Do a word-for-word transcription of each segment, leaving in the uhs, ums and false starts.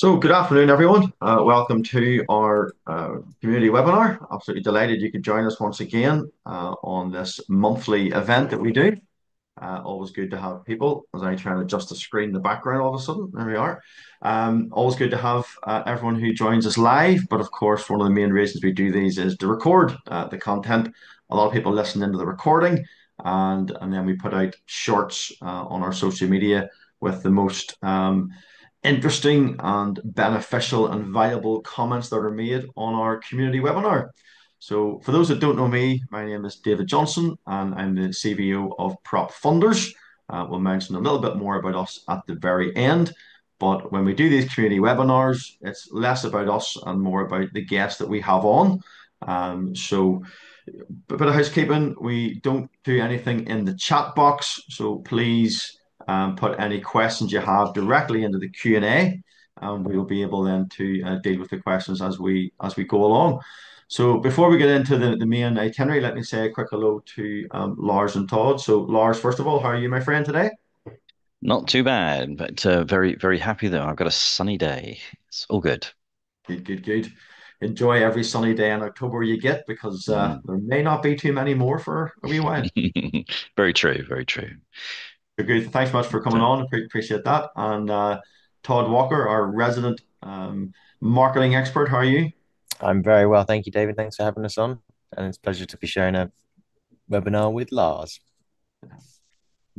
So good afternoon, everyone. Uh, welcome to our uh, community webinar. Absolutely delighted you could join us once again uh, on this monthly event that we do. Uh, always good to have people. As I try and adjust the screen in the background all of a sudden, there we are. Um, always good to have uh, everyone who joins us live, but of course one of the main reasons we do these is to record uh, the content. A lot of people listen into the recording and, and then we put out shorts uh, on our social media with the most um, interesting and beneficial and valuable comments that are made on our community webinar. So for those that don't know me, my name is David Johnson and I'm the C B O of PropFundrs. Uh, we'll mention a little bit more about us at the very end, but when we do these community webinars, it's less about us and more about the guests that we have on. Um, so a bit of housekeeping, we don't do anything in the chat box, so please um, put any questions you have directly into the Q and A and we will be able then to uh, deal with the questions as we, as we go along. So before we get into the, the main itinerary, let me say a quick hello to um, Lars and Todd. So Lars, first of all, how are you, my friend, today? Not too bad, but uh, very, very happy though. I've got a sunny day. It's all good. Good, good, good. Enjoy every sunny day in October you get, because uh, mm. there may not be too many more for a wee while. Very true, very true. Good. Thanks much for coming on. Pre appreciate that. And uh, Todd Walker, our resident um, marketing expert, how are you? I'm very well, thank you, David. Thanks for having us on. And it's a pleasure to be sharing a webinar with Lars.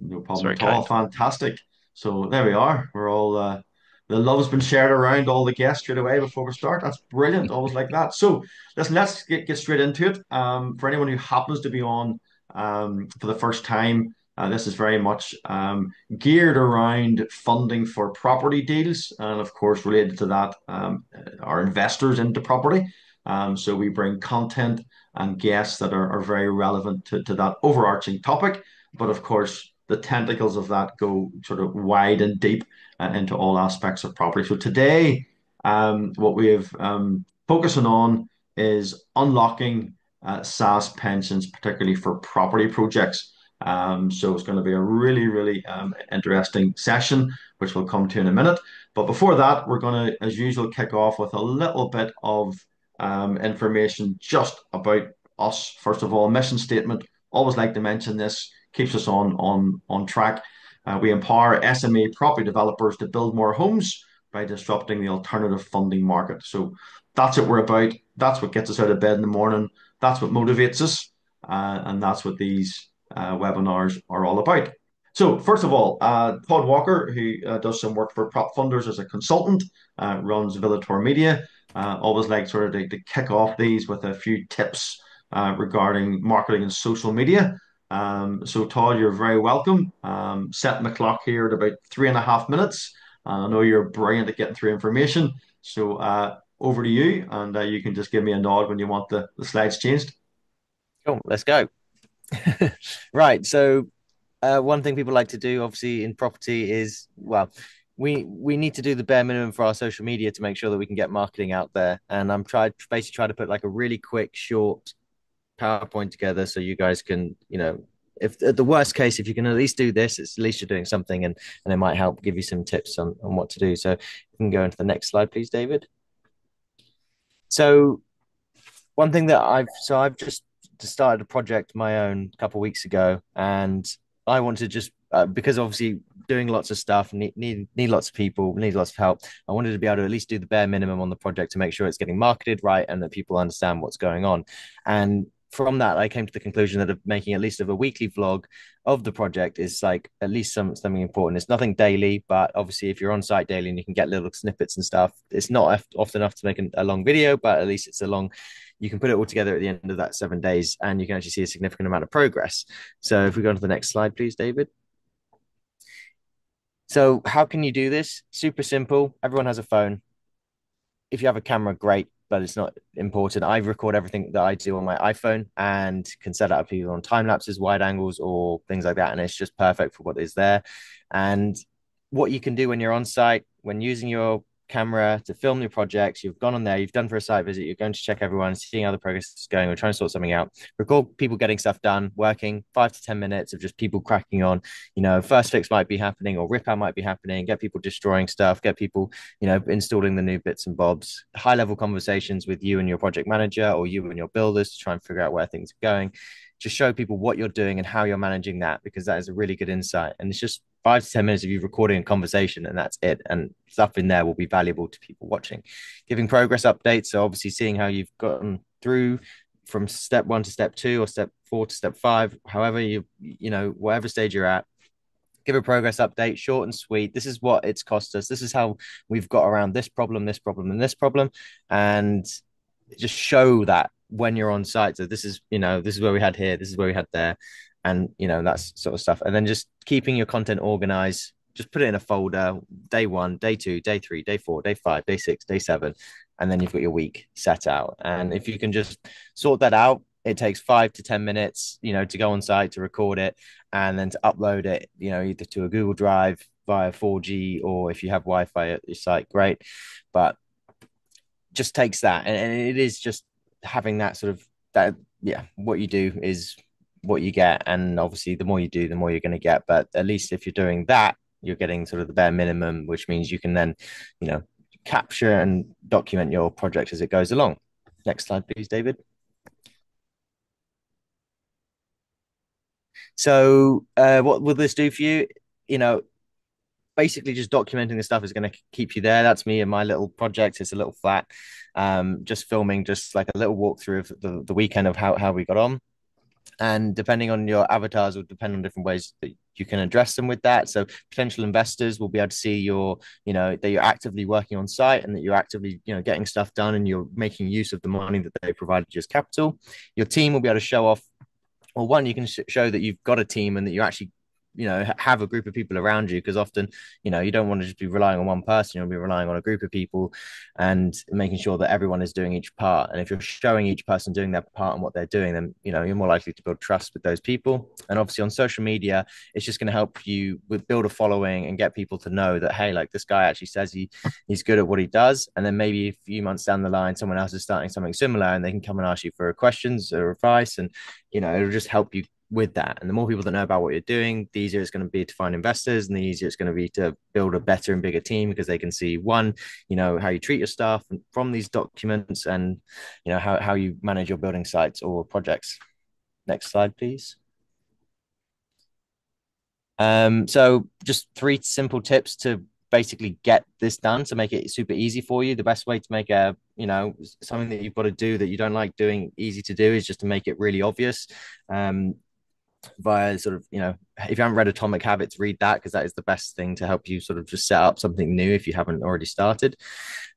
No problem Sorry, at all. Kind. Fantastic. So there we are. We're all, uh, the love's been shared around all the guests straight away before we start. That's brilliant, always like that. So listen, let's get, get straight into it. Um, for anyone who happens to be on um, for the first time, Uh, this is very much um, geared around funding for property deals. And of course, related to that, um, are investors into property. Um, so we bring content and guests that are, are very relevant to, to that overarching topic. But of course, the tentacles of that go sort of wide and deep uh, into all aspects of property. So today, um, what we have um, focusing on is unlocking uh, S A S pensions, particularly for property projects. Um, so it's going to be a really, really um, interesting session, which we'll come to in a minute. But before that, we're going to, as usual, kick off with a little bit of um, information just about us. First of all, mission statement. Always like to mention this, keeps us on, on, on track. Uh, we empower S M E property developers to build more homes by disrupting the alternative funding market. So that's what we're about. That's what gets us out of bed in the morning. That's what motivates us. Uh, and that's what these Uh, webinars are all about. So first of all, uh, Todd Walker, who uh, does some work for PropFundrs as a consultant, uh, runs Villator Media, uh, always like sort of to, to kick off these with a few tips uh, regarding marketing and social media. Um, so Todd, you're very welcome. Um, setting the clock here at about three and a half minutes. Uh, I know you're brilliant at getting through information. So uh, over to you, and uh, you can just give me a nod when you want the, the slides changed. Cool, let's go. Right, so uh, one thing people like to do, obviously, in property is, well, we we need to do the bare minimum for our social media to make sure that we can get marketing out there. And I'm tried basically trying to put like a really quick, short PowerPoint together so you guys can, you know, if at the worst case, if you can at least do this, it's at least you're doing something, and and it might help give you some tips on, on what to do. So you can go into the next slide, please, David. So one thing that I've so I've just started a project my own a couple of weeks ago, and I want to just uh, because obviously doing lots of stuff, need, need need lots of people, need lots of help. I wanted to be able to at least do the bare minimum on the project to make sure it's getting marketed right and that people understand what's going on. And from that, I came to the conclusion that of making at least of a weekly vlog of the project is like at least some, something important. It's nothing daily, but obviously if you're on site daily and you can get little snippets and stuff, it's not often enough to make a long video, but at least it's a long, you can put it all together at the end of that seven days and you can actually see a significant amount of progress. So if we go on to the next slide, please, David. So how can you do this? Super simple. Everyone has a phone. If you have a camera, great, but it's not important. I record everything that I do on my iPhone and can set up either on time lapses, wide angles, or things like that. And it's just perfect for what is there. And what you can do when you're on site, when using your camera to film your projects. You've gone on there, you've done for a site visit, you're going to check everyone, seeing how the progress is going, or trying to sort something out. Record people getting stuff done, working five to ten minutes of just people cracking on. You know, first fix might be happening or rip out might be happening, get people destroying stuff, get people, you know, installing the new bits and bobs. High level conversations with you and your project manager or you and your builders to try and figure out where things are going. Just show people what you're doing and how you're managing that, because that is a really good insight. And it's just five to ten minutes of you recording a conversation, and that's it. And stuff in there will be valuable to people watching. Giving progress updates, so obviously seeing how you've gotten through from step one to step two or step four to step five, however you, you know, whatever stage you're at. Give a progress update, short and sweet. This is what it's cost us. This is how we've got around this problem, this problem, and this problem. And just show that when you're on site. So this is, you know, this is where we had here, this is where we had there. And, you know, that's sort of stuff. And then just keeping your content organized. Just put it in a folder, day one, day two, day three, day four, day five, day six, day seven. And then you've got your week set out. And if you can just sort that out, it takes five to ten minutes, you know, to go on site, to record it, and then to upload it, you know, either to a Google Drive via four G, or if you have Wi-Fi at your site, great. But just takes that. And, and it is just having that sort of that, yeah, what you do is what you get. And obviously the more you do, the more you're going to get. But at least if you're doing that, you're getting sort of the bare minimum, which means you can then, you know, capture and document your project as it goes along. Next slide, please, David. So uh, what will this do for you? You know, basically just documenting the stuff is going to keep you there. That's me and my little project. It's a little flat, um, just filming, just like a little walkthrough of the, the weekend of how, how we got on. And depending on your avatars will depend on different ways that you can address them with that. So potential investors will be able to see your, you know, that you're actively working on site and that you're actively, you know, getting stuff done and you're making use of the money that they provided you as capital. Your team will be able to show off. Well, one, you can sh- show that you've got a team and that you actually, you know, ha- have a group of people around you, because often, you know, you don't want to just be relying on one person. You'll be relying on a group of people and making sure that everyone is doing each part. And if you're showing each person doing their part and what they're doing, then, you know, you're more likely to build trust with those people. And obviously on social media, it's just going to help you with build a following and get people to know that, hey, like this guy actually says he he's good at what he does. And then maybe a few months down the line, someone else is starting something similar and they can come and ask you for questions or advice. And, you know, it'll just help you with that. And the more people that know about what you're doing, the easier it's going to be to find investors, and the easier it's going to be to build a better and bigger team, because they can see, one, you know, how you treat your staff from these documents, and, you know, how, how you manage your building sites or projects. Next slide, please. Um, so just three simple tips to basically get this done, to make it super easy for you. The best way to make a, you know, something that you've got to do that you don't like doing easy to do is just to make it really obvious. Um, via sort of, you know, if you haven't read Atomic Habits, read that, because that is the best thing to help you sort of just set up something new if you haven't already started.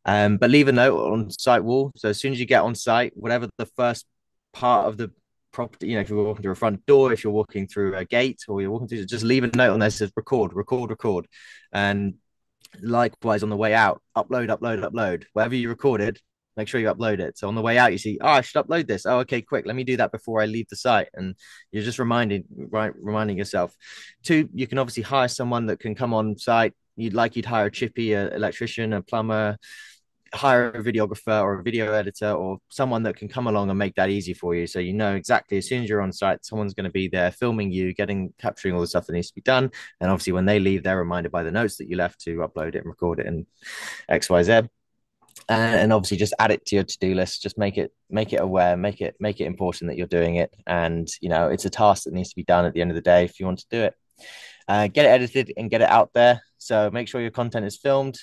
Um, but leave a note on site wall. So as soon as you get on site, whatever the first part of the property, you know, if you're walking through a front door, if you're walking through a gate, or you're walking through, just leave a note on there that says record, record, record. And likewise on the way out, upload, upload, upload. Wherever you recorded, make sure you upload it. So on the way out, you see, oh, I should upload this. Oh, okay, quick. Let me do that before I leave the site. And you're just reminded, right, reminding yourself. Two, you can obviously hire someone that can come on site. You'd like you'd hire a chippy, an electrician, a plumber, hire a videographer or a video editor or someone that can come along and make that easy for you. So you know exactly as soon as you're on site, someone's going to be there filming you, getting, capturing all the stuff that needs to be done. And obviously when they leave, they're reminded by the notes that you left to upload it and record it and X, Y, Z. And obviously just add it to your to-do list. Just make it make it aware, make it make it important that you're doing it. And, you know, it's a task that needs to be done at the end of the day if you want to do it. Uh, get it edited and get it out there. So make sure your content is filmed,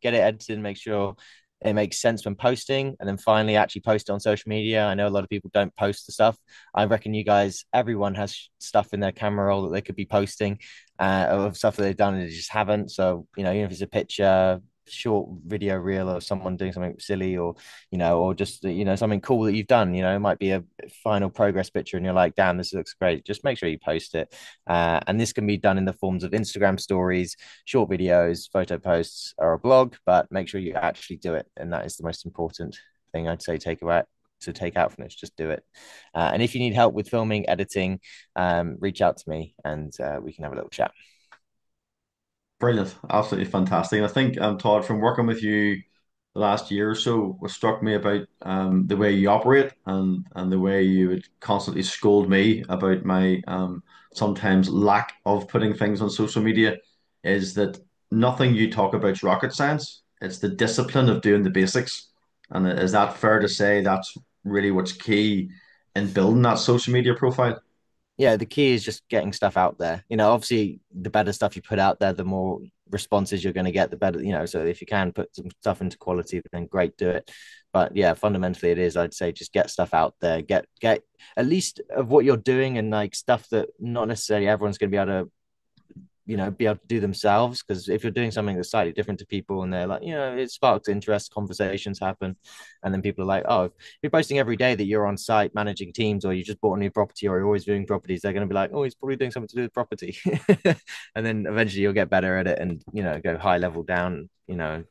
get it edited, and make sure it makes sense when posting. And then finally, actually post it on social media. I know a lot of people don't post the stuff. I reckon you guys, everyone has stuff in their camera roll that they could be posting uh, of stuff that they've done and they just haven't. So, you know, even if it's a picture, short video reel of someone doing something silly, or, you know, or just, you know, something cool that you've done, you know, it might be a final progress picture and you're like, damn, this looks great. Just make sure you post it. Uh, and this can be done in the forms of Instagram stories, short videos, photo posts, or a blog, but make sure you actually do it. And that is the most important thing I'd say take away. So take out from this, just do it. Uh, and if you need help with filming, editing, um, reach out to me and uh, we can have a little chat. Brilliant, absolutely fantastic. And I think, um, Todd, from working with you the last year or so, what struck me about um, the way you operate and, and the way you would constantly scold me about my um, sometimes lack of putting things on social media is that nothing you talk about is rocket science. It's the discipline of doing the basics. And is that fair to say that's really what's key in building that social media profile? Yeah, the key is just getting stuff out there. You know, obviously, the better stuff you put out there, the more responses you're going to get, the better, you know. So if you can put some stuff into quality, then great, do it. But yeah, fundamentally, it is, I'd say, just get stuff out there, get get at least of what you're doing, and like stuff that not necessarily everyone's going to be able to, you know, be able to do themselves. Because if you're doing something that's slightly different to people and they're like, you know, it sparks interest, conversations happen. And then people are like, oh, if you're posting every day that you're on site managing teams, or you just bought a new property, or you're always viewing properties, they're going to be like, oh, he's probably doing something to do with property. And then eventually you'll get better at it and, you know, go high level down, you know,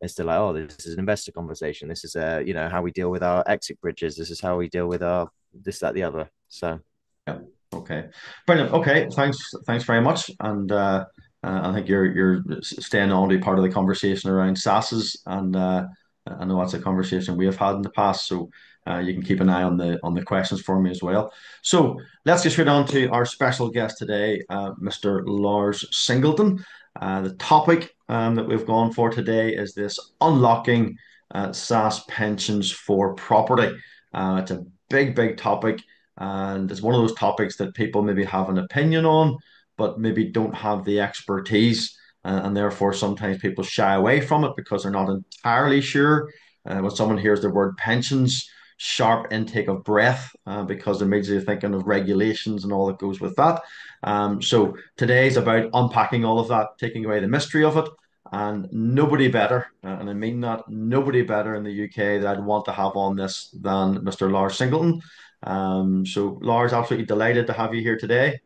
as to like, oh, this is an investor conversation. This is, uh, you know, how we deal with our exit bridges. This is how we deal with our this, that, the other. So, yeah. Okay, brilliant. Okay, thanks, thanks very much. And uh, uh, I think you're you're staying on to part of the conversation around S S A Ss, and uh, I know that's a conversation we have had in the past. So uh, you can keep an eye on the on the questions for me as well. So let's get straight on to our special guest today, uh, Mister Lars Singleton. Uh, the topic um, that we've gone for today is this unlocking uh, S S A S pensions for property. Uh, it's a big, big topic. And it's one of those topics that people maybe have an opinion on, but maybe don't have the expertise. Uh, and therefore, sometimes people shy away from it because they're not entirely sure. Uh, when someone hears the word pensions, sharp intake of breath, uh, because they're immediately thinking of regulations and all that goes with that. Um, so today's about unpacking all of that, taking away the mystery of it. And nobody better, and I mean that, nobody better in the U K that I'd want to have on this than Mister Lars Singleton. Um, so Lars, absolutely delighted to have you here today.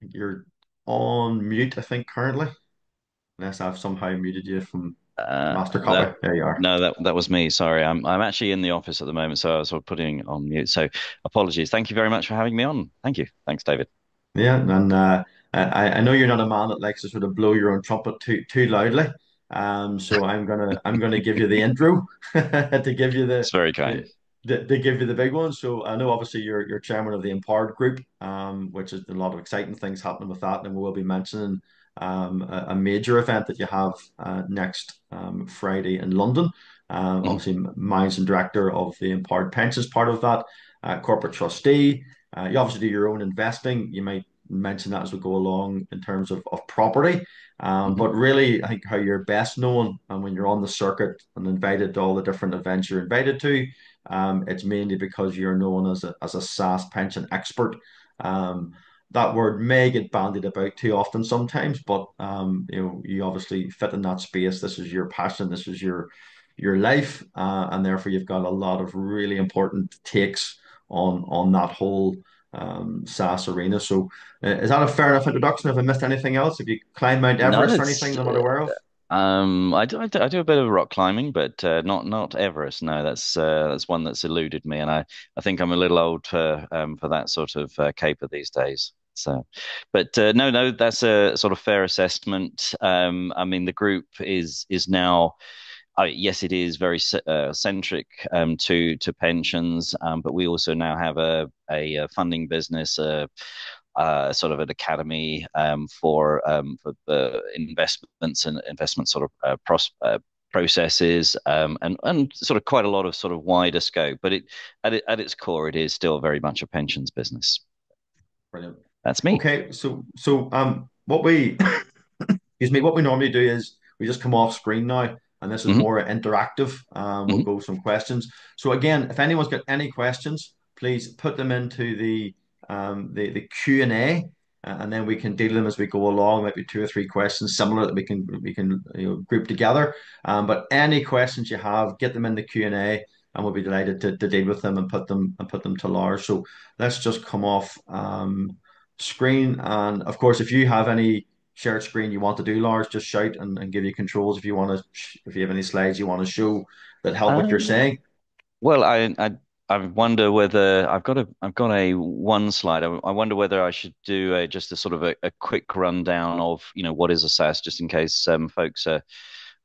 You're on mute, I think, currently, unless I've somehow muted you from uh, master copy. That, there you are. No, that that was me. Sorry, I'm I'm actually in the office at the moment, so I was sort of putting on mute. So apologies. Thank you very much for having me on. Thank you. Thanks, David. Yeah, and uh, I I know you're not a man that likes to sort of blow your own trumpet too too loudly. Um, so I'm gonna I'm gonna give you the intro to give you the it's very kind to, to give you the big one. So I know obviously you're you're chairman of the Empowered Group, um, which is a lot of exciting things happening with that, and we will be mentioning um a, a major event that you have uh, next um, Friday in London. Um, mm. Obviously, mine's and director of the Empowered Pensions part of that, uh, corporate trustee. Uh, you obviously do your own investing. You might mention that as we go along in terms of, of property. Um, mm-hmm. But really, I think how you're best known, and when you're on the circuit and invited to all the different events you're invited to, um, it's mainly because you're known as a, as a S S A S pension expert. Um, that word may get bandied about too often sometimes, but um, you know, you obviously fit in that space. This is your passion. This is your, your life. Uh, and therefore, you've got a lot of really important takes on, on that whole um S S A S arena. So uh, is that a fair enough introduction? Have I missed anything else? Have you climbed Mount Everest no, or anything I'm not aware of? Um, I do, I do, I do a bit of rock climbing, but uh, not not Everest. No, that's uh, that's one that's eluded me, and I, I think I'm a little old for um for that sort of uh, caper these days. So, but uh, no, no, that's a sort of fair assessment. Um, I mean, the group is is now. Uh, yes, it is very uh, centric um, to to pensions, um, but we also now have a a funding business, uh, uh, sort of an academy um, for um, for uh, investments and investment sort of uh, pros uh, processes, um, and and sort of quite a lot of sort of wider scope. But it at it, at its core, it is still very much a pensions business. Brilliant. That's me. Okay, so so um, what we excuse me, what we normally do is we just come off screen now. And this is mm-hmm. more interactive. Um, we'll mm-hmm. go with some questions. So again, if anyone's got any questions, please put them into the um, the, the Q and A, uh, and then we can deal them as we go along. Maybe two or three questions similar that we can we can you know, group together. Um, but any questions you have, get them in the Q and A, and we'll be delighted to, to deal with them and put them and put them to Lars. So let's just come off um, screen, and of course, if you have any shared screen you want to do, Lars, just shout and, and give you controls if you want to, if you have any slides you want to show that help um, what you're saying. Well, I, I I wonder whether I've got a I've got a one slide. I, I wonder whether I should do a, just a sort of a, a quick rundown of, you know, what is a SaaS, just in case um, folks are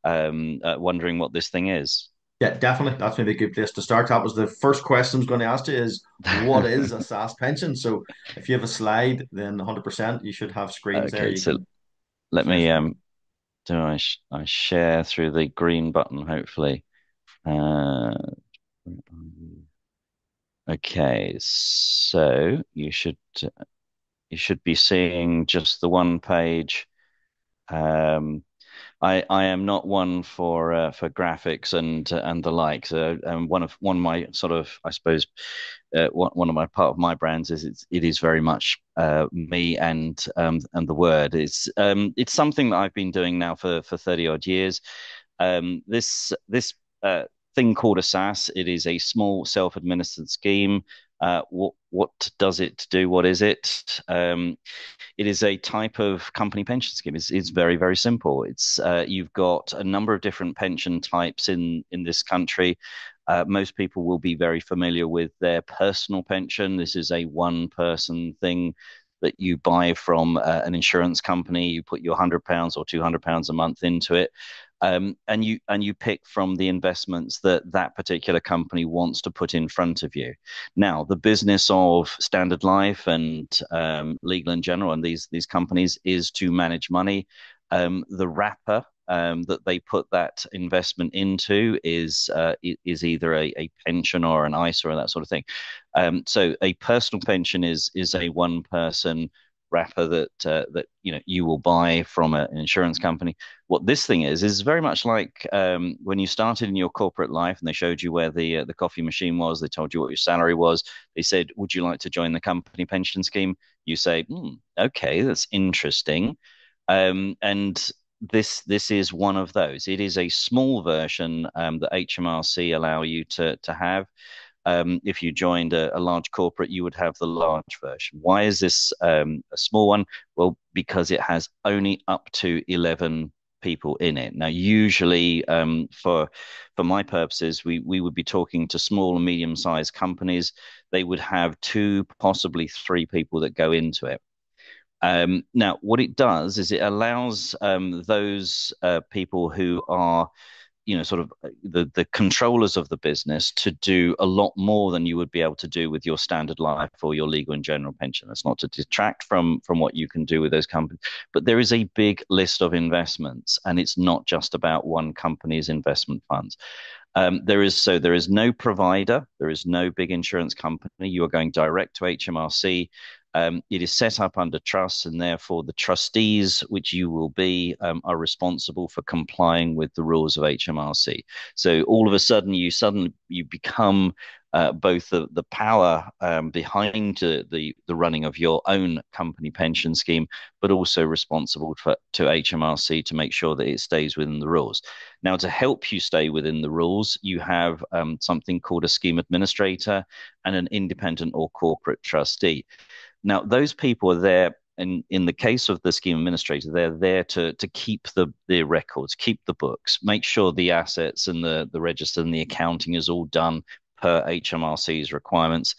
um, uh, wondering what this thing is. Yeah, definitely. That's maybe a good place to start. That was the first question I was going to ask you, is what is a SaaS pension? So if you have a slide, then one hundred percent you should have screens okay, there. You so can... let me um, do I sh I share through the green button, hopefully. Uh, okay, so you should you should be seeing just the one page. Um, I, I am not one for uh, for graphics and uh, and the like. So um, one of one of my sort of I suppose uh, one one of my part of my brands is it's, it is very much uh, me and um, and the word. It's um it's something that I've been doing now for for thirty odd years. Um, this this uh, thing called a SaaS. It is a small self-administered scheme. Uh, what what does it do? What is it? Um, it is a type of company pension scheme. It's, it's very very simple. It's uh, you've got a number of different pension types in in this country. Uh, most people will be very familiar with their personal pension. This is a one person thing that you buy from uh, an insurance company. You put your one hundred pounds or two hundred pounds a month into it. Um, and you and you pick from the investments that that particular company wants to put in front of you. Now, the business of Standard Life and um, Legal and General and these these companies is to manage money. Um, the wrapper um, that they put that investment into is uh, is either a, a pension or an I S A or that sort of thing. Um, so, a personal pension is is a one person wrapper that uh, that you know you will buy from a, an insurance company. What this thing is is very much like um, when you started in your corporate life and they showed you where the uh, the coffee machine was. They told you what your salary was. They said, "Would you like to join the company pension scheme?" You say, hmm, "Okay, that's interesting." Um, and this this is one of those. It is a small version um, that H M R C allow you to to have. Um, if you joined a, a large corporate, you would have the large version. Why is this um, a small one? Well, because it has only up to eleven people in it. Now, usually um, for for my purposes, we, we would be talking to small and medium-sized companies. They would have two, possibly three people that go into it. Um, now, what it does is it allows um, those uh, people who are you know, sort of the, the controllers of the business to do a lot more than you would be able to do with your Standard Life or your Legal and General pension. That's not to detract from, from what you can do with those companies, but there is a big list of investments and it's not just about one company's investment funds. Um, there is, so there is no provider, there is no big insurance company. You are going direct to H M R C. Um, it is set up under trust, and therefore the trustees, which you will be, um, are responsible for complying with the rules of H M R C. So all of a sudden, you suddenly you become uh, both the the power um, behind uh, the the running of your own company pension scheme, but also responsible for, to H M R C to make sure that it stays within the rules. Now, to help you stay within the rules, you have um, something called a scheme administrator and an independent or corporate trustee. Now, those people are there, and in the case of the scheme administrator, they're there to to keep the, the records, keep the books, make sure the assets and the, the register and the accounting is all done per H M R C's requirements.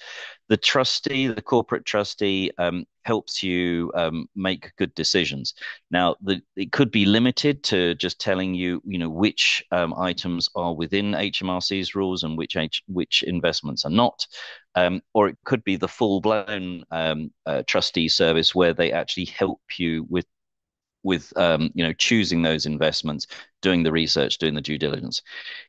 The trustee, the corporate trustee, um, helps you um, make good decisions. Now, the, it could be limited to just telling you, you know, which um, items are within H M R C's rules and which H which investments are not, um, or it could be the full-blown um, uh, trustee service where they actually help you with with um, you know, choosing those investments, doing the research, doing the due diligence.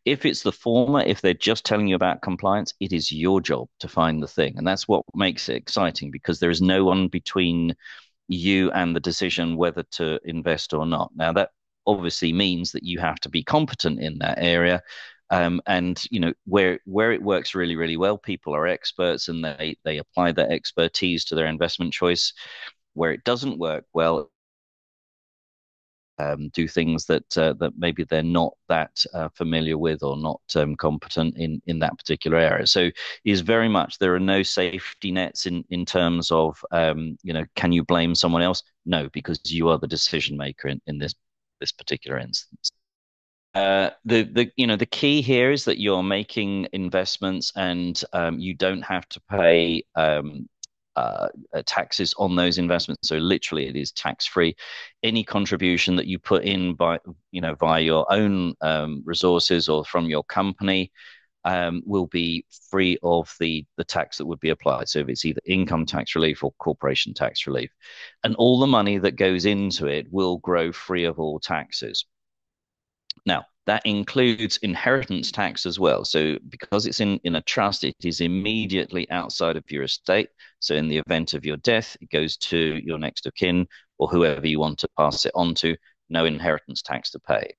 If it's the former, if they're just telling you about compliance, it is your job to find the thing. And that's what makes it exciting, because there is no one between you and the decision whether to invest or not. Now, that obviously means that you have to be competent in that area. Um, and, you know, where where it works really, really well, people are experts and they, they apply their expertise to their investment choice. Where it doesn't work well, Um, do things that uh, that maybe they're not that uh, familiar with or not um, competent in in that particular area. So it is very much, there are no safety nets in in terms of um, you know, can you blame someone else? No, because you are the decision maker in in this this particular instance. Uh, the the you know the key here is that you're making investments, and um, you don't have to pay um, uh, taxes on those investments. So literally, it is tax free. Any contribution that you put in by you know via your own um, resources or from your company um, will be free of the the tax that would be applied. So if it's either income tax relief or corporation tax relief, and all the money that goes into it will grow free of all taxes. Now, that includes inheritance tax as well. So because it's in, in a trust, it is immediately outside of your estate. So in the event of your death, it goes to your next of kin or whoever you want to pass it on to. No inheritance tax to pay.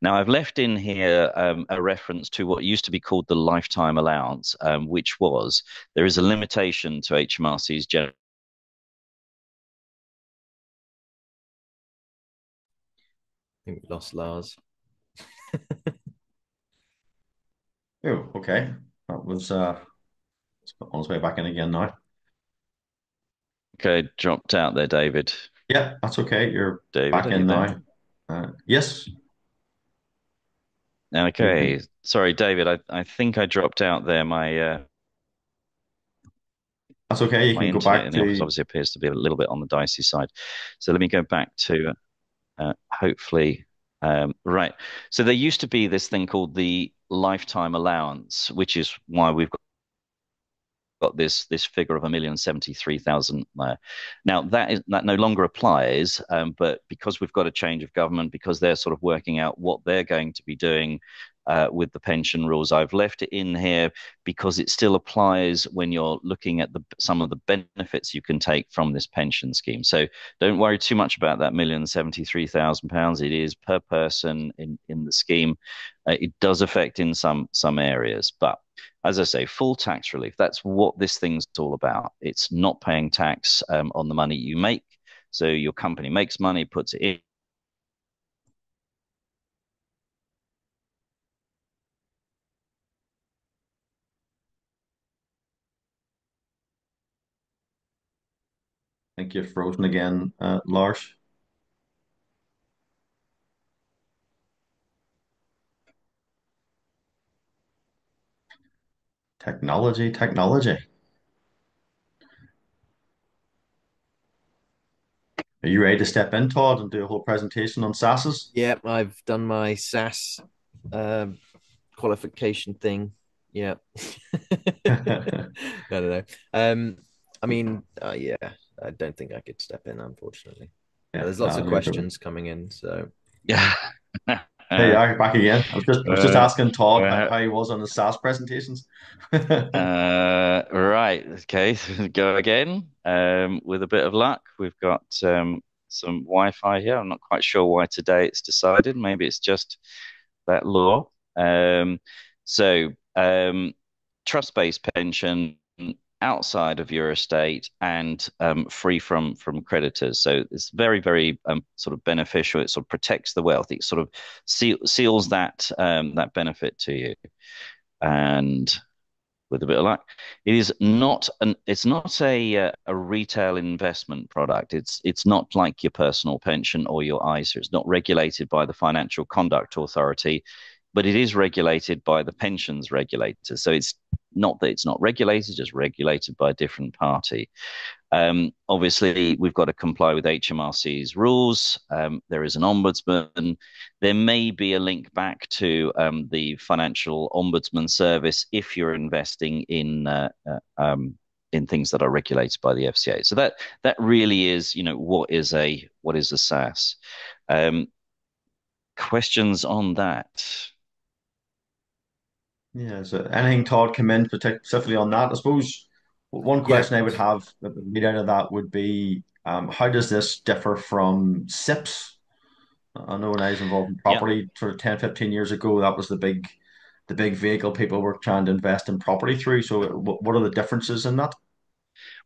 Now, I've left in here um, a reference to what used to be called the lifetime allowance, um, which was there is a limitation to H M R C's general. I think we lost Lars. Oh, okay. That was uh, on its way back in again now. Okay, dropped out there, David. Yeah, that's okay. You're David, back in now. Uh, yes. Okay. Mm-hmm. Sorry, David. I I think I dropped out there. My uh, that's okay. You can go back. To... Obviously, appears to be a little bit on the dicey side. So let me go back to uh, hopefully. Um, right. So there used to be this thing called the lifetime allowance, which is why we've got, got this this figure of a million seventy-three thousand. Now that is that no longer applies, um, but because we've got a change of government, because they're sort of working out what they're going to be doing uh, with the pension rules, I've left it in here because it still applies when you're looking at the some of the benefits you can take from this pension scheme. So don't worry too much about that million seventy-three thousand pounds. It is per person in in the scheme. Uh, it does affect in some some areas, but as I say, full tax relief. That's what this thing's all about. It's not paying tax um, on the money you make. So your company makes money, puts it in. I think you're frozen again, uh, Lars. Technology, technology. Are you ready to step in, Todd, and do a whole presentation on S S A Ss? Yeah, I've done my S S A S um, qualification thing. Yeah. I don't know. Um, I mean, uh, yeah, I don't think I could step in, unfortunately. Yeah, there's lots no, of questions no coming in, so. Yeah. Hey, I'm back again. I was just, I was just uh, asking Todd uh, how he was on the S S A S presentations. uh, right. Okay. Go again. Um, with a bit of luck, we've got um, some Wi-Fi here. I'm not quite sure why today it's decided. Maybe it's just that law. Um, so um, trust-based pension outside of your estate and um, free from from creditors. So it's very, very um, sort of beneficial. It sort of protects the wealth. It sort of seal, seals that um, that benefit to you. And with a bit of luck, it is not an it's not a a retail investment product. It's it's not like your personal pension or your I S A. It's not regulated by the Financial Conduct Authority, but it is regulated by the pensions regulator. So it's not that it's not regulated, it's regulated by a different party. Um, obviously, we've got to comply with H M R C's rules. Um, there is an ombudsman. There may be a link back to um, the Financial Ombudsman Service if you're investing in uh, uh, um, in things that are regulated by the F C A. So that that really is, you know, what is a what is a S S A S? Um, questions on that? Yeah, so anything Todd come in specifically on that? I suppose one question yeah. I would have that would lead out of that would be um, how does this differ from S I P Ps? I know when I was involved in property yeah. sort of ten, fifteen years ago, that was the big the big vehicle people were trying to invest in property through. So what are the differences in that?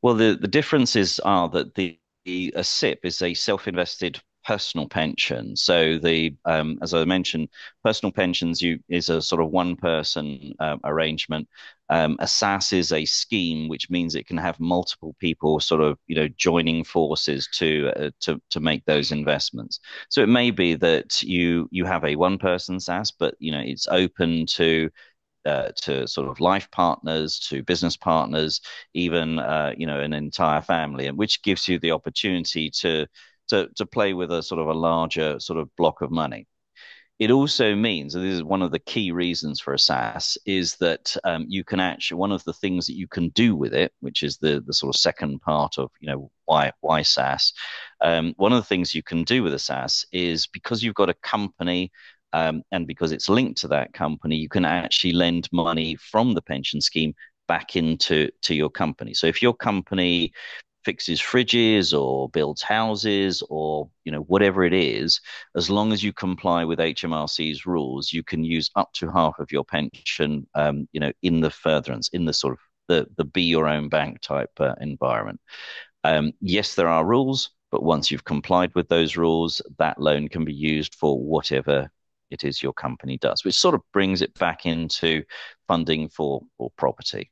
Well, the, the differences are that the, the a S I P is a self-invested personal pension. So the um, as I mentioned, personal pensions you, is a sort of one-person um, arrangement. Um, a S A S is a scheme, which means it can have multiple people sort of you know joining forces to uh, to to make those investments. So it may be that you you have a one-person S A S, but you know it's open to Uh, to sort of life partners, to business partners, even uh, you know an entire family, and which gives you the opportunity to to to play with a sort of a larger sort of block of money. It also means, and this is one of the key reasons for a S A S, is that um, you can actually one of the things that you can do with it, which is the the sort of second part of you know why why S A S. Um, one of the things you can do with a S A S is because you've got a company. Um, and because it's linked to that company, you can actually lend money from the pension scheme back into to your company. So if your company fixes fridges or builds houses or you know whatever it is, as long as you comply with H M R C's rules, you can use up to half of your pension, um, you know, in the furtherance, in the sort of the the be your own bank type uh, environment. Um, yes, there are rules, but once you've complied with those rules, that loan can be used for whatever it is your company does, which sort of brings it back into funding for for property.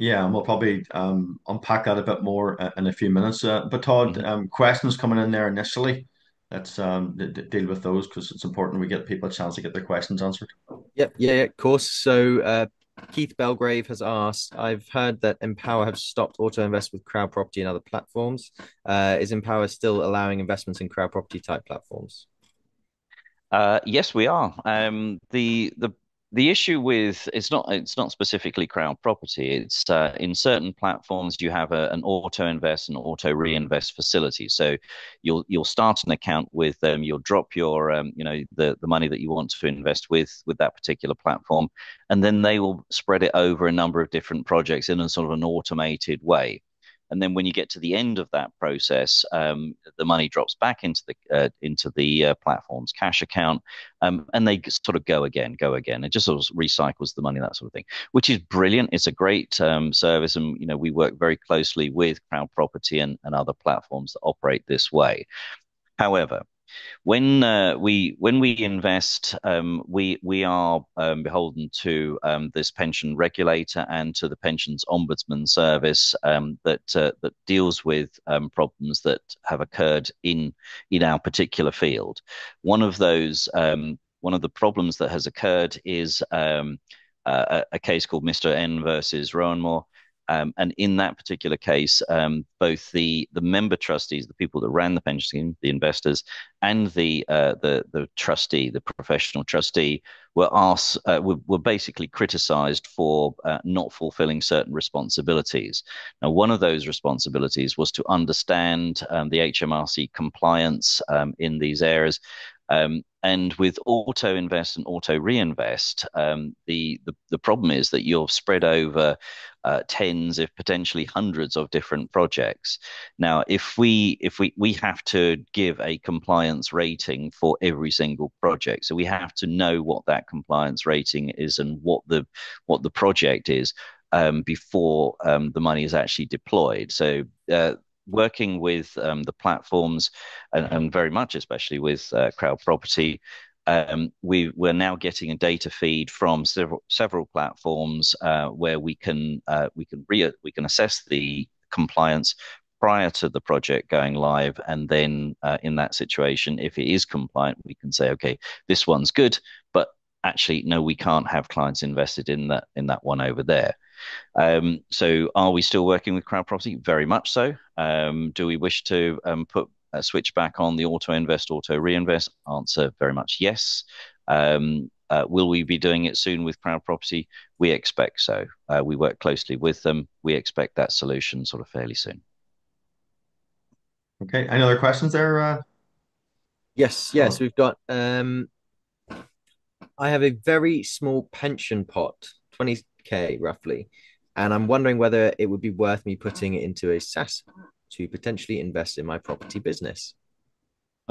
Yeah, and we'll probably um, unpack that a bit more uh, in a few minutes. Uh, but Todd, mm-hmm. um, questions coming in there initially. Let's um, deal with those because it's important we get people a chance to get their questions answered. Yep, yeah, yeah, of course. So uh, Keith Belgrave has asked, I've heard that Empower have stopped auto-invest with Crowd Property and other platforms. Uh, is Empower still allowing investments in Crowd Property type platforms? Uh, yes, we are. Um, the the the issue with it's not it's not specifically Crowd Property. It's uh, in certain platforms you have a, an auto invest and auto reinvest facility. So you'll you'll start an account with them. You'll drop your um, you know the the money that you want to invest with with that particular platform, and then they will spread it over a number of different projects in a sort of an automated way. And then when you get to the end of that process, um, the money drops back into the uh, into the uh, platform's cash account, um, and they sort of go again, go again. It just sort of recycles the money, that sort of thing, which is brilliant. It's a great um, service, and you know we work very closely with Crowd Property and, and other platforms that operate this way. However, when uh, we when we invest, um, we we are um, beholden to um, this pension regulator and to the Pensions Ombudsman Service um, that uh, that deals with um, problems that have occurred in in our particular field. One of those um, one of the problems that has occurred is um, a, a case called Mister N versus Rowanmore. Um, and in that particular case, um, both the the member trustees, the people that ran the pension scheme, the investors, and the uh, the the trustee, the professional trustee, were asked uh, were, were basically criticised for uh, not fulfilling certain responsibilities. Now, one of those responsibilities was to understand um, the H M R C compliance um, in these areas. Um, and with auto invest and auto reinvest, um, the, the the problem is that you're spread over uh, tens, if potentially hundreds, of different projects. Now, if we if we we have to give a compliance rating for every single project, so we have to know what that compliance rating is and what the what the project is um, before um, the money is actually deployed. So. Uh, Working with um, the platforms, and, and very much especially with uh, Crowd Property, um, we, we're now getting a data feed from several several platforms uh, where we can uh, we can re we can assess the compliance prior to the project going live, and then uh, in that situation, if it is compliant, we can say, okay, this one's good, but actually, no, we can't have clients invested in that in that one over there. Um, so are we still working with Crowd Property? Very much so. Um, do we wish to um, put a switch back on the auto invest, auto reinvest? Answer very much yes. Um, uh, will we be doing it soon with Crowd Property? We expect so. Uh, we work closely with them. We expect that solution sort of fairly soon. Okay. Any other questions there? Uh... Yes. Yes. Oh. We've got, um, I have a very small pension pot, twenty K roughly, and I'm wondering whether it would be worth me putting it into a S A S to potentially invest in my property business.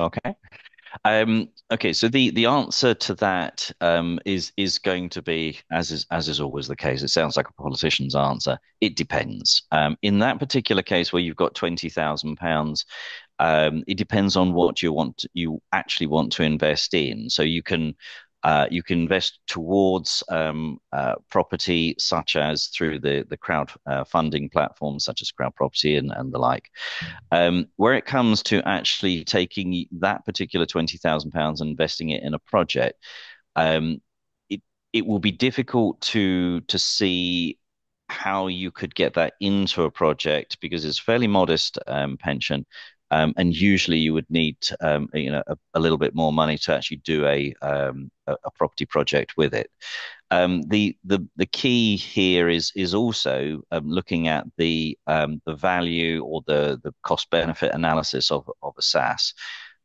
Okay. Um, okay, so the the answer to that um, is is going to be, as is as is always the case. It sounds like a politician's answer. It depends. Um, in that particular case, where you've got twenty thousand pounds, um, it depends on what you want to, you actually want to invest in. So you can. Uh, you can invest towards um, uh, property, such as through the, the crowd uh, funding platforms, such as Crowd Property and, and the like. Um, where it comes to actually taking that particular twenty thousand pounds and investing it in a project, um, it, it will be difficult to, to see how you could get that into a project, because it's a fairly modest um, pension. Um, and usually you would need, um, you know, a, a little bit more money to actually do a um, a, a property project with it. Um, the the the key here is is also um, looking at the um, the value or the the cost benefit analysis of of a S A S.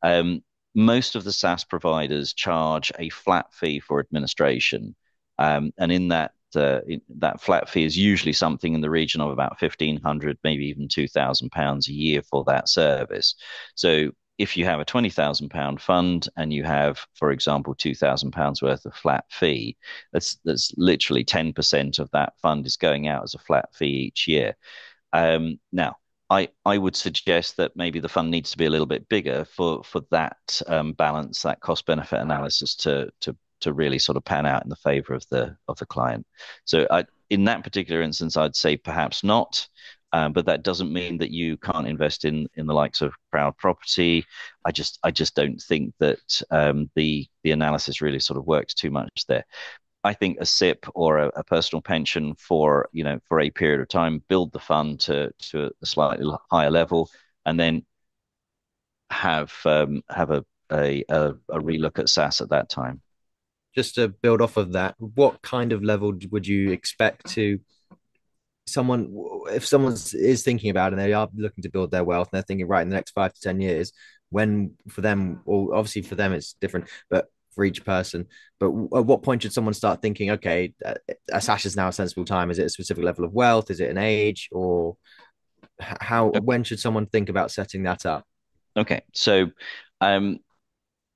Um, most of the S A S providers charge a flat fee for administration, um, and in that. Uh, that flat fee is usually something in the region of about fifteen hundred, maybe even two thousand pounds a year for that service. So if you have a twenty thousand pound fund and you have, for example, two thousand pounds worth of flat fee, that's, that's literally ten percent of that fund is going out as a flat fee each year. Um, now, I, I would suggest that maybe the fund needs to be a little bit bigger for, for that um, balance, that cost-benefit analysis to, to to really sort of pan out in the favor of the of the client. So I, in that particular instance, I'd say perhaps not, um, but that doesn't mean that you can't invest in in the likes of Crowd Property. I just I just don't think that um, the the analysis really sort of works too much there. I think a S I P or a, a personal pension for you know for a period of time, build the fund to to a slightly higher level, and then have um, have a a, a a relook at S A S at that time. Just to build off of that, what kind of level would you expect to someone, if someone is thinking about it and they are looking to build their wealth and they're thinking, right, in the next five to ten years, when for them, or obviously for them it's different, but for each person, but at what point should someone start thinking, okay, a S A S is now a sensible time? Is it a specific level of wealth? Is it an age? Or how, when should someone think about setting that up? Okay. So, um,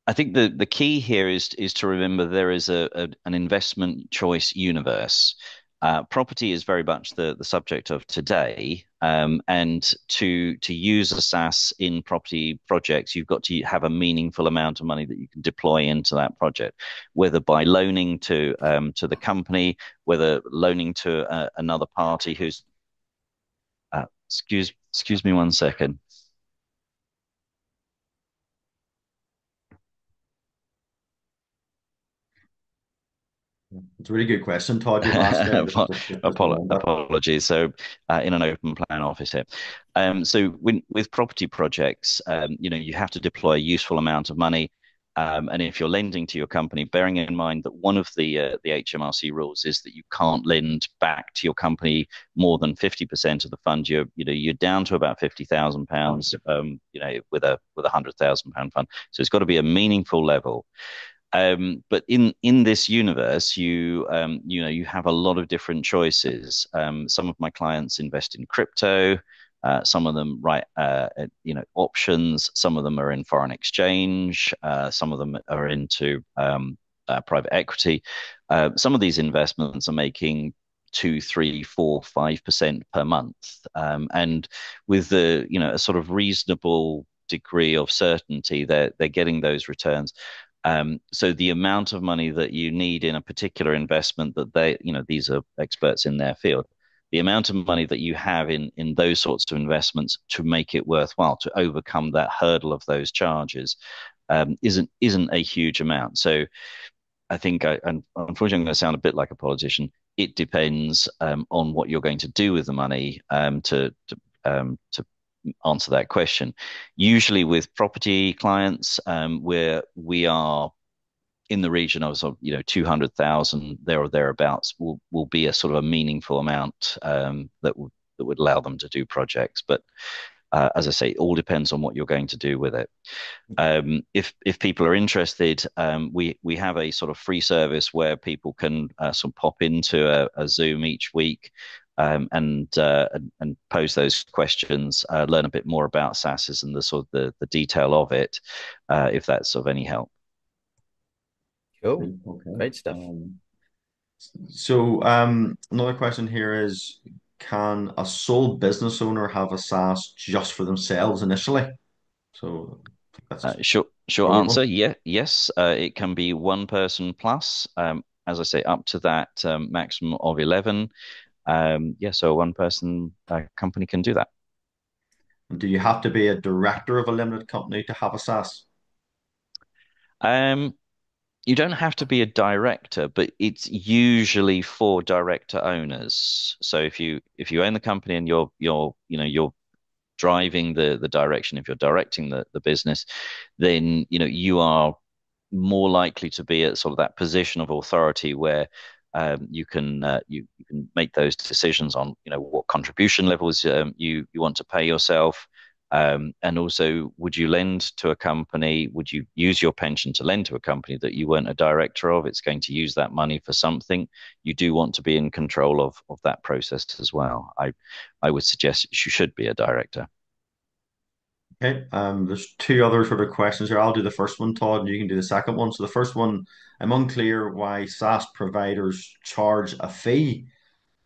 I think the, the key here is is to remember there is a, a an investment choice universe. Uh, property is very much the, the subject of today, um, and to to use a S A S in property projects, you've got to have a meaningful amount of money that you can deploy into that project, whether by loaning to um, to the company, whether loaning to uh, another party who's uh, excuse excuse me one second. It's a really good question, Todd. You asked Apolo- apologies. So, uh, in an open plan office here. Um, so, when, with property projects, um, you know, you have to deploy a useful amount of money. Um, and if you're lending to your company, bearing in mind that one of the uh, the H M R C rules is that you can't lend back to your company more than fifty percent of the fund. You're you know you're down to about fifty thousand pounds. Um, you know, with a with a hundred thousand pound fund. So it's got to be a meaningful level. Um, but in, in this universe, you um, you know you have a lot of different choices. Um, some of my clients invest in crypto. Uh, some of them write uh, you know options. Some of them are in foreign exchange. Uh, some of them are into um, uh, private equity. Uh, some of these investments are making two, three, four, five percent per month, um, and with the you know a sort of reasonable degree of certainty, they're they're getting those returns. Um, so the amount of money that you need in a particular investment that they, you know, these are experts in their field, the amount of money that you have in, in those sorts of investments to make it worthwhile, to overcome that hurdle of those charges, um, isn't, isn't a huge amount. So I think I, and unfortunately I'm going to sound a bit like a politician. It depends, um, on what you're going to do with the money, um, to, to, um, to, answer that question. Usually with property clients, um, where we are in the region of, sort of you know two hundred thousand there or thereabouts will will be a sort of a meaningful amount um, that would that would allow them to do projects. But uh, as I say, it all depends on what you're going to do with it. Um, if if people are interested, um, we we have a sort of free service where people can uh, sort of pop into a, a Zoom each week. um, and, uh, and and pose those questions, uh, learn a bit more about S S A S and the sort of the, the detail of it, uh, if that's of any help. Cool. Okay. Great stuff. Um, so um, another question here is, can a sole business owner have a S S A S just for themselves initially? So that's uh, sure. Short answer, yeah, yes. Uh, it can be one person plus, um, as I say, up to that um, maximum of eleven. Um, yeah, so a one-person uh, company can do that. Do you have to be a director of a limited company to have a S S A S? Um, you don't have to be a director, but it's usually for director owners. So if you if you own the company and you're you're you know you're driving the the direction, if you're directing the, the business, then you know you are more likely to be at sort of that position of authority where um, you can uh, you, you can make those decisions on you know what contribution levels um, you you want to pay yourself, um, and also would you lend to a company, would you use your pension to lend to a company that you weren't a director of? It's going to use that money for something. You do want to be in control of of that process as well. I I would suggest you should be a director. Okay, um, there's two other sort of questions here. I'll do the first one, Todd, and you can do the second one. So the first one, I'm unclear why S S A S providers charge a fee.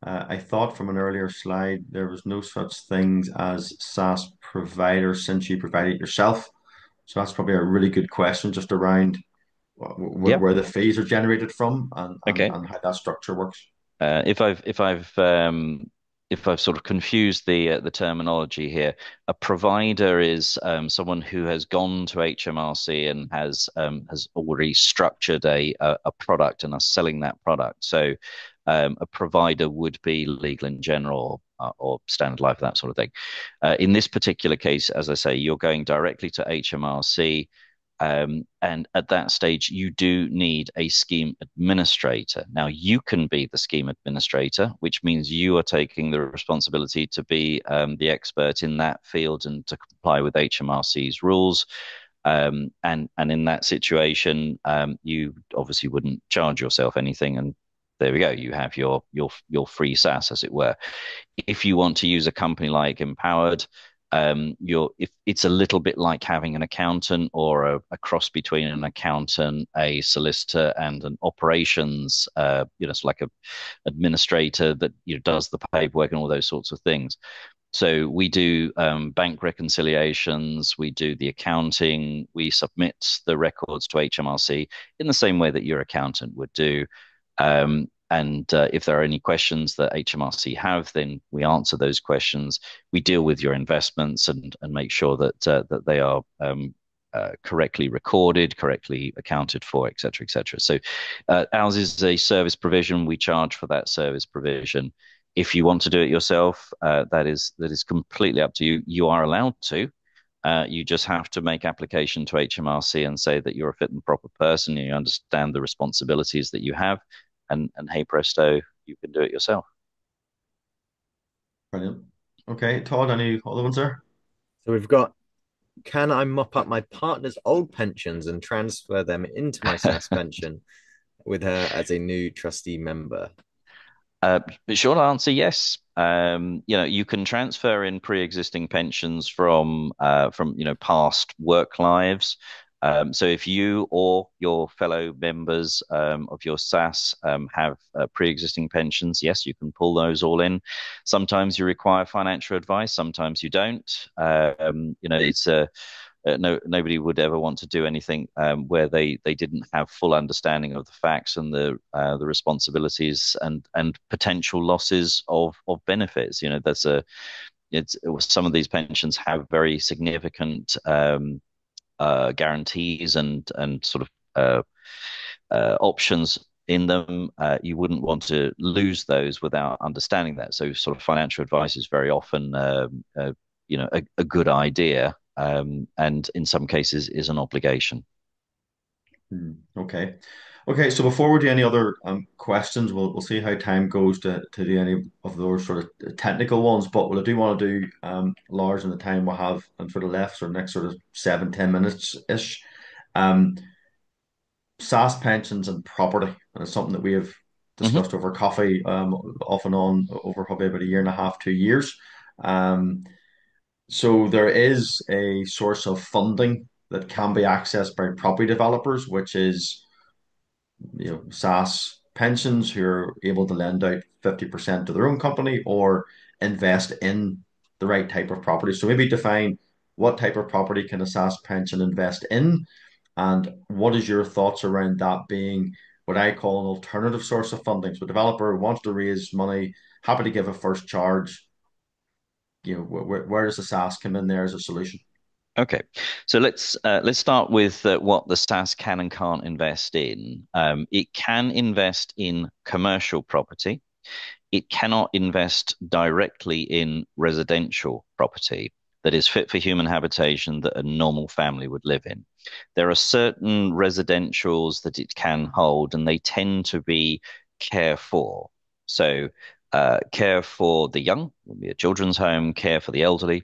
Uh, I thought from an earlier slide, there was no such things as S S A S providers since you provide it yourself. So that's probably a really good question just around wh yep. where the fees are generated from and, and, okay. and how that structure works. Uh, if I've, if I've, um... If I've sort of confused the uh, the terminology here, a provider is um, someone who has gone to H M R C and has um, has already structured a a product and are selling that product. So um, a provider would be Legal and General or, or Standard Life, that sort of thing. Uh, in this particular case, as I say, you're going directly to H M R C. Um, and at that stage, you do need a scheme administrator. Now, you can be the scheme administrator, which means you are taking the responsibility to be um, the expert in that field and to comply with H M R C's rules. Um, and, and in that situation, um, you obviously wouldn't charge yourself anything. And there we go. You have your, your, your free S S A S, as it were. If you want to use a company like Empowered, Um, you're, if it's a little bit like having an accountant or a, a cross between an accountant, a solicitor, and an operations, uh, you know, it's like a administrator that you know, does the paperwork and all those sorts of things. So we do um, bank reconciliations, we do the accounting, we submit the records to H M R C in the same way that your accountant would do. Um, And uh, if there are any questions that H M R C have, then we answer those questions. We deal with your investments and and make sure that uh, that they are um, uh, correctly recorded, correctly accounted for, et cetera, et cetera. So uh, ours is a service provision. We charge for that service provision. If you want to do it yourself, uh, that is that is completely up to you. You are allowed to. Uh, you just have to make application to H M R C and say that you're a fit and proper person and you understand the responsibilities that you have. And, and hey presto, you can do it yourself. Brilliant. Okay, Todd, any other ones there? So we've got, can I mop up my partner's old pensions and transfer them into my S S A S pension with her as a new trustee member? Uh, short answer, yes. Um, you know, you can transfer in pre-existing pensions from uh, from you know past work lives. Um, so if you or your fellow members um, of your S S A S um, have uh, pre-existing pensions, yes, you can pull those all in. Sometimes you require financial advice, sometimes you don't. Um, you know, it's a uh, no, nobody would ever want to do anything um, where they they didn't have full understanding of the facts and the uh, the responsibilities and and potential losses of of benefits. You know, that's a it's some of these pensions have very significant Um, Uh, guarantees and and sort of uh, uh, options in them. Uh, you wouldn't want to lose those without understanding that. So sort of financial advice is very often uh, uh, you know a, a good idea, um, and in some cases is an obligation. Okay, okay. So before we do any other um, questions, we'll we'll see how time goes to to do any of those sort of technical ones. But what I do want to do, um, Lars, in the time we'll have and for the left, sort of next sort of seven ten minutes ish, um, S S A S pensions and property, and it's something that we have discussed mm-hmm. over coffee, um, off and on over probably about a year and a half, two years. Um, so there is a source of funding that can be accessed by property developers, which is, you know, S A S pensions, who are able to lend out fifty percent to their own company or invest in the right type of property. So maybe define what type of property can a S A S pension invest in, and what is your thoughts around that being what I call an alternative source of funding? So a developer wants to raise money, happy to give a first charge. You know, where, where does the S A S come in there as a solution? Okay, so let's uh, let's start with uh, what the S A S can and can't invest in. Um, it can invest in commercial property. It cannot invest directly in residential property that is fit for human habitation that a normal family would live in. There are certain residentials that it can hold, and they tend to be care for. So uh, care for the young would be a children's home, care for the elderly,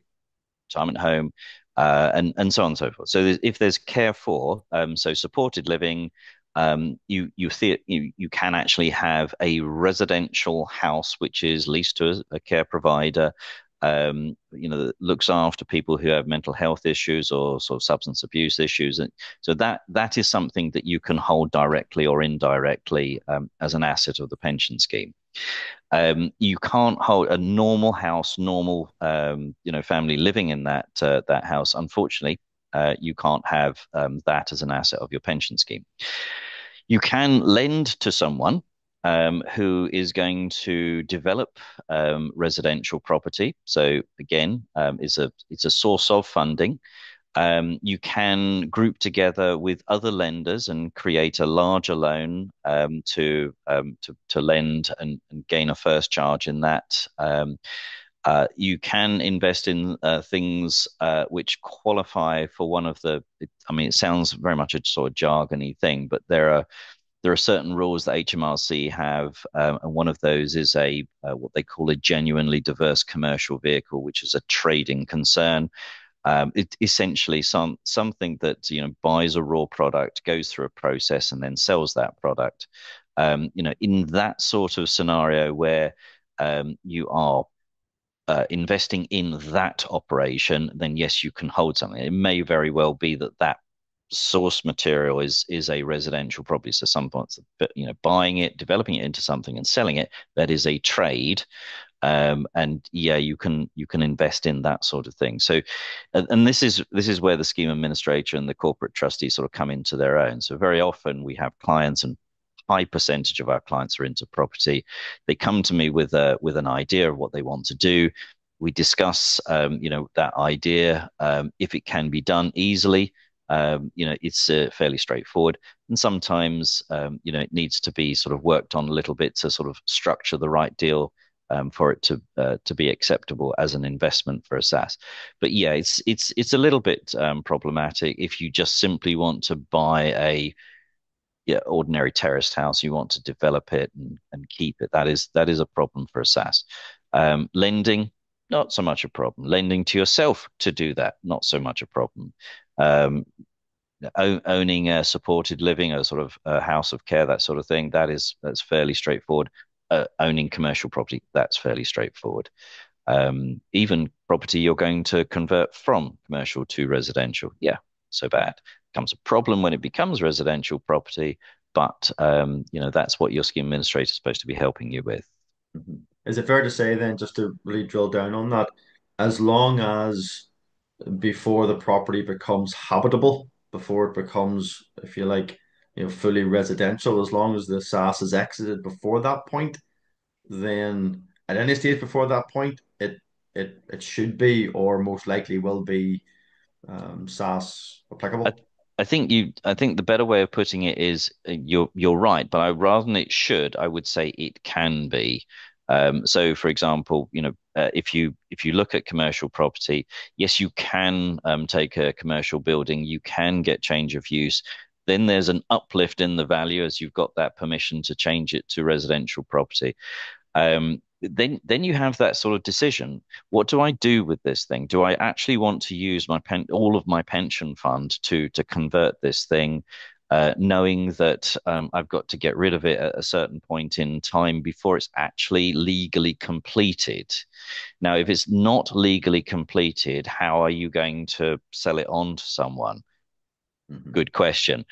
retirement home, uh, and, and so on and so forth. So there's, if there's care for, um, so supported living, um, you, you, the- you, you can actually have a residential house which is leased to a, a care provider, Um, you know, looks after people who have mental health issues or sort of substance abuse issues. And so that that is something that you can hold directly or indirectly um, as an asset of the pension scheme. Um, you can't hold a normal house, normal, um, you know, family living in that uh, that house. Unfortunately, uh, you can't have um, that as an asset of your pension scheme. You can lend to someone Um, who is going to develop um, residential property. So again, um, it's a it's a source of funding. Um, you can group together with other lenders and create a larger loan um, to, um, to to lend and, and gain a first charge in that. Um, uh, you can invest in uh, things uh, which qualify for one of the. I mean, it sounds very much a sort of jargony thing, but there are. There are certain rules that H M R C have, um, and one of those is a uh, what they call a genuinely diverse commercial vehicle, which is a trading concern. Um, it essentially some something that, you know, buys a raw product, goes through a process, and then sells that product. Um, you know, in that sort of scenario where um, you are uh, investing in that operation, then yes, you can hold something. It may very well be that that source material is is a residential property. So some points, you know, buying it, developing it into something, and selling it, that is a trade. Um, and yeah, you can you can invest in that sort of thing. So, and, and this is this is where the scheme administrator and the corporate trustee sort of come into their own. So very often we have clients, and high percentage of our clients are into property. They come to me with a with an idea of what they want to do. We discuss, um, you know, that idea, um, if it can be done easily. Um, you know, it's uh, fairly straightforward, and sometimes, um, you know, it needs to be sort of worked on a little bit to sort of structure the right deal um, for it to uh, to be acceptable as an investment for a S A S. But yeah, it's it's it's a little bit um, problematic if you just simply want to buy a yeah, ordinary terraced house. You want to develop it and, and keep it. That is that is a problem for a S A S. Um, lending, not so much a problem. Lending to yourself to do that, not so much a problem. Um, owning a supported living, a sort of a house of care, that sort of thing, that is that's fairly straightforward. Uh, owning commercial property, that's fairly straightforward. Um, even property you're going to convert from commercial to residential, yeah, so that becomes a problem when it becomes residential property. But um, you know, that's what your scheme administrator is supposed to be helping you with. Mm-hmm. Is it fair to say then, just to really drill down on that, as long as before the property becomes habitable, before it becomes, if you like, you know, fully residential, as long as the S A S is exited before that point, then at any stage before that point, it it it should be, or most likely will be, um, S A S applicable. I, I think you. I think the better way of putting it is you're you're right, but I, rather than it should, I would say it can be. Um, so, for example, you know, uh, if you if you look at commercial property, yes, you can um, take a commercial building, you can get change of use. Then there's an uplift in the value as you've got that permission to change it to residential property. Um, then then you have that sort of decision. What do I do with this thing? Do I actually want to use my pen, all of my pension fund to to convert this thing? uh, knowing that um, I've got to get rid of it at a certain point in time before it's actually legally completed. Now, if it's not legally completed, how are you going to sell it on to someone? Mm-hmm. Good question.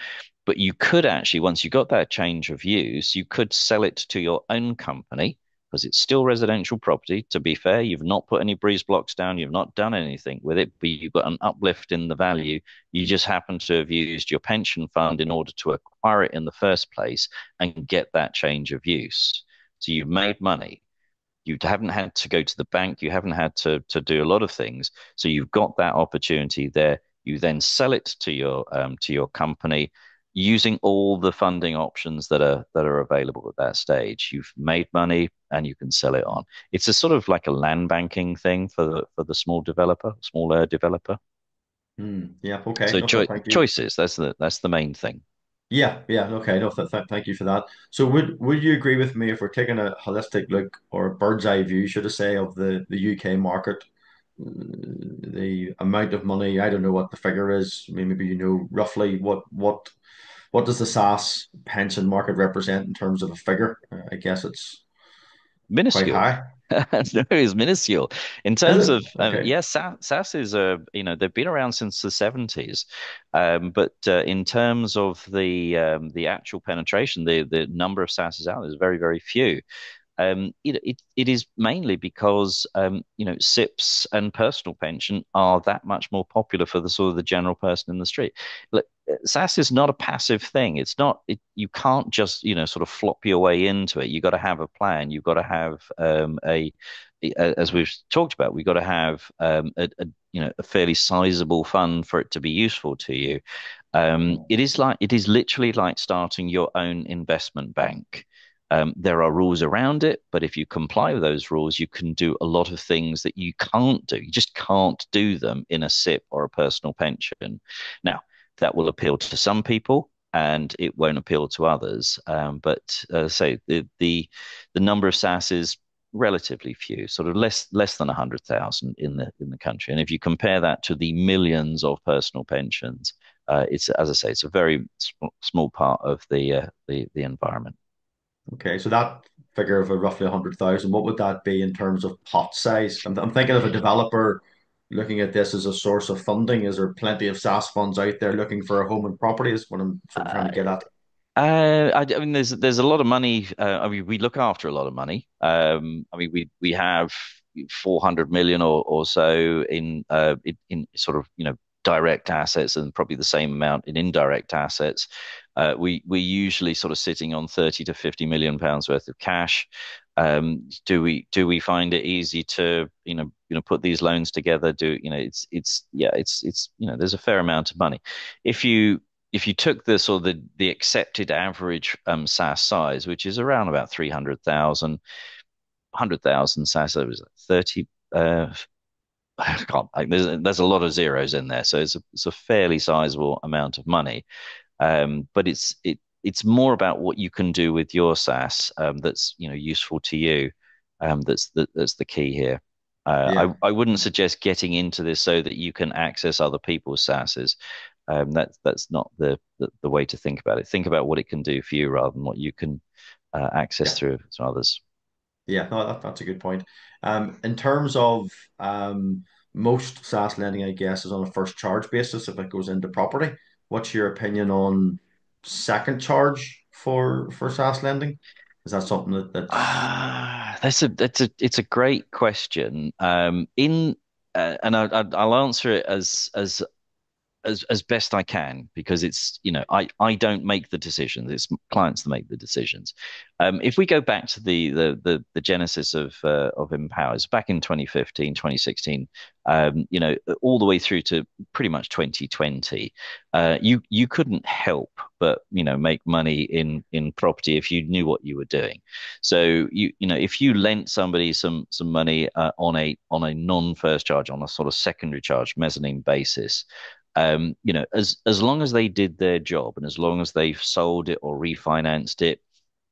But you could actually, once you got that change of use, you could sell it to your own company, because it's still residential property. To be fair, you've not put any breeze blocks down, you've not done anything with it, but you've got an uplift in the value. You just happen to have used your pension fund in order to acquire it in the first place and get that change of use. So you've made money. You haven't had to go to the bank. You haven't had to, to do a lot of things. So you've got that opportunity there. You then sell it to your um, to your company, using all the funding options that are that are available at that stage. You've made money and you can sell it on. It's a sort of like a land banking thing for the for the small developer, smaller developer. Mm, yeah. Okay. So no, cho no, choices. That's the that's the main thing. Yeah. Yeah. Okay. No. Th th thank you for that. So would would you agree with me, if we're taking a holistic look, or a bird's eye view, should I say, of the the U K market? The amount of money, I don't know what the figure is. Maybe you know roughly what what. What does the S A S pension market represent in terms of a figure? I guess it's minuscule. Quite high. No, it's minuscule in terms of okay. um, yes, yeah, S A S is a you know they've been around since the seventies, um, but uh, in terms of the um, the actual penetration, the the number of S A Ss out there is very very few. Um, it, it it is mainly because um, you know S I P Ps and personal pension are that much more popular for the sort of the general person in the street. Look, S A S is not a passive thing. It's not it, you can't just you know sort of flop your way into it. You've got to have a plan. You've got to have um, a, a as we've talked about. We've got to have um, a, a you know a fairly sizable fund for it to be useful to you. Um, it is like it is literally like starting your own investment bank. Um, there are rules around it, but if you comply with those rules, you can do a lot of things that you can't do. You just can't do them in a S I P or a personal pension. Now, that will appeal to some people, and it won't appeal to others. Um, but uh, say the, the the number of S A S is relatively few, sort of less less than a hundred thousand in the in the country. And if you compare that to the millions of personal pensions, uh, it's as I say, it's a very sm small part of the uh, the the environment. Okay, so that figure of a roughly one hundred thousand, what would that be in terms of pot size? I'm, I'm thinking of a developer looking at this as a source of funding. Is there plenty of S A S funds out there looking for a home and property? Is what I'm sort of trying to get at. Uh, I, I mean, there's there's a lot of money. Uh, I mean, we look after a lot of money. Um, I mean, we we have four hundred million or or so in uh in, in sort of you know direct assets, and probably the same amount in indirect assets. Uh, we we're usually sort of sitting on thirty to fifty million pounds worth of cash. Um, do we do we find it easy to you know you know put these loans together? Do you know it's it's yeah it's it's you know there's a fair amount of money. If you if you took this or the the accepted average um, S A S size, which is around about three hundred thousand, hundred thousand S A S, so it was thirty. Uh, I can't. Like, there's there's a lot of zeros in there, so it's a it's a fairly sizable amount of money. Um, but it's it it's more about what you can do with your S A S um, that's you know useful to you. Um, that's the, that's the key here. Uh, yeah. I I wouldn't suggest getting into this so that you can access other people's S A Ss. Um, that's that's not the, the the way to think about it. Think about what it can do for you rather than what you can uh, access yeah. through to others. Yeah, no, that, that's a good point. Um, in terms of um, most S A S lending, I guess, is on a first charge basis if it goes into property. What's your opinion on second charge for for S A S lending? Is that something that that's, uh, that's a that's a it's a great question. Um, in uh, and I, I'll answer it as as. As, as best I can, because it's, you know, I, I don't make the decisions. It's clients that make the decisions. Um, if we go back to the the the, the genesis of uh, of Empowered, back in twenty fifteen, twenty sixteen, um, you know, all the way through to pretty much twenty twenty, uh, you you couldn't help but you know make money in in property if you knew what you were doing. So you you know if you lent somebody some some money uh, on a on a non first charge, on a sort of secondary charge mezzanine basis. Um, you know, as as long as they did their job and as long as they've sold it or refinanced it,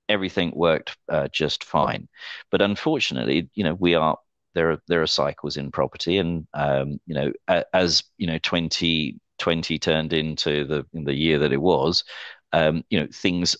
everything worked uh, just fine. But unfortunately, you know, we are there. Are, there are cycles in property, and um, you know, as you know, twenty twenty turned into the in the year that it was, um, you know, things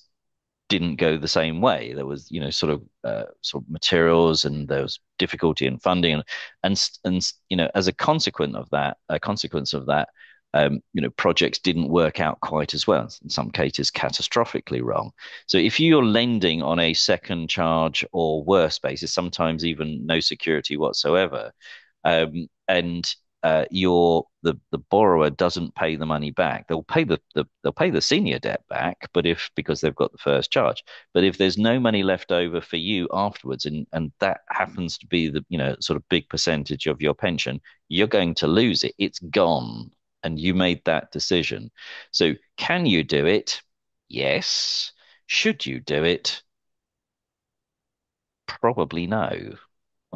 didn't go the same way. There was, you know, sort of uh, sort of materials, and there was difficulty in funding, and and and you know, as a consequence of that, a consequence of that, um, you know, projects didn't work out quite as well. In some cases, catastrophically wrong. So if you're lending on a second charge or worse basis, sometimes even no security whatsoever, um, and Uh, your the the borrower doesn't pay the money back. They'll pay the, the they'll pay the senior debt back, but if because they've got the first charge. But if there's no money left over for you afterwards, and and that happens to be the you know sort of big percentage of your pension, you're going to lose it. It's gone, and you made that decision. So can you do it? Yes. Should you do it? Probably no.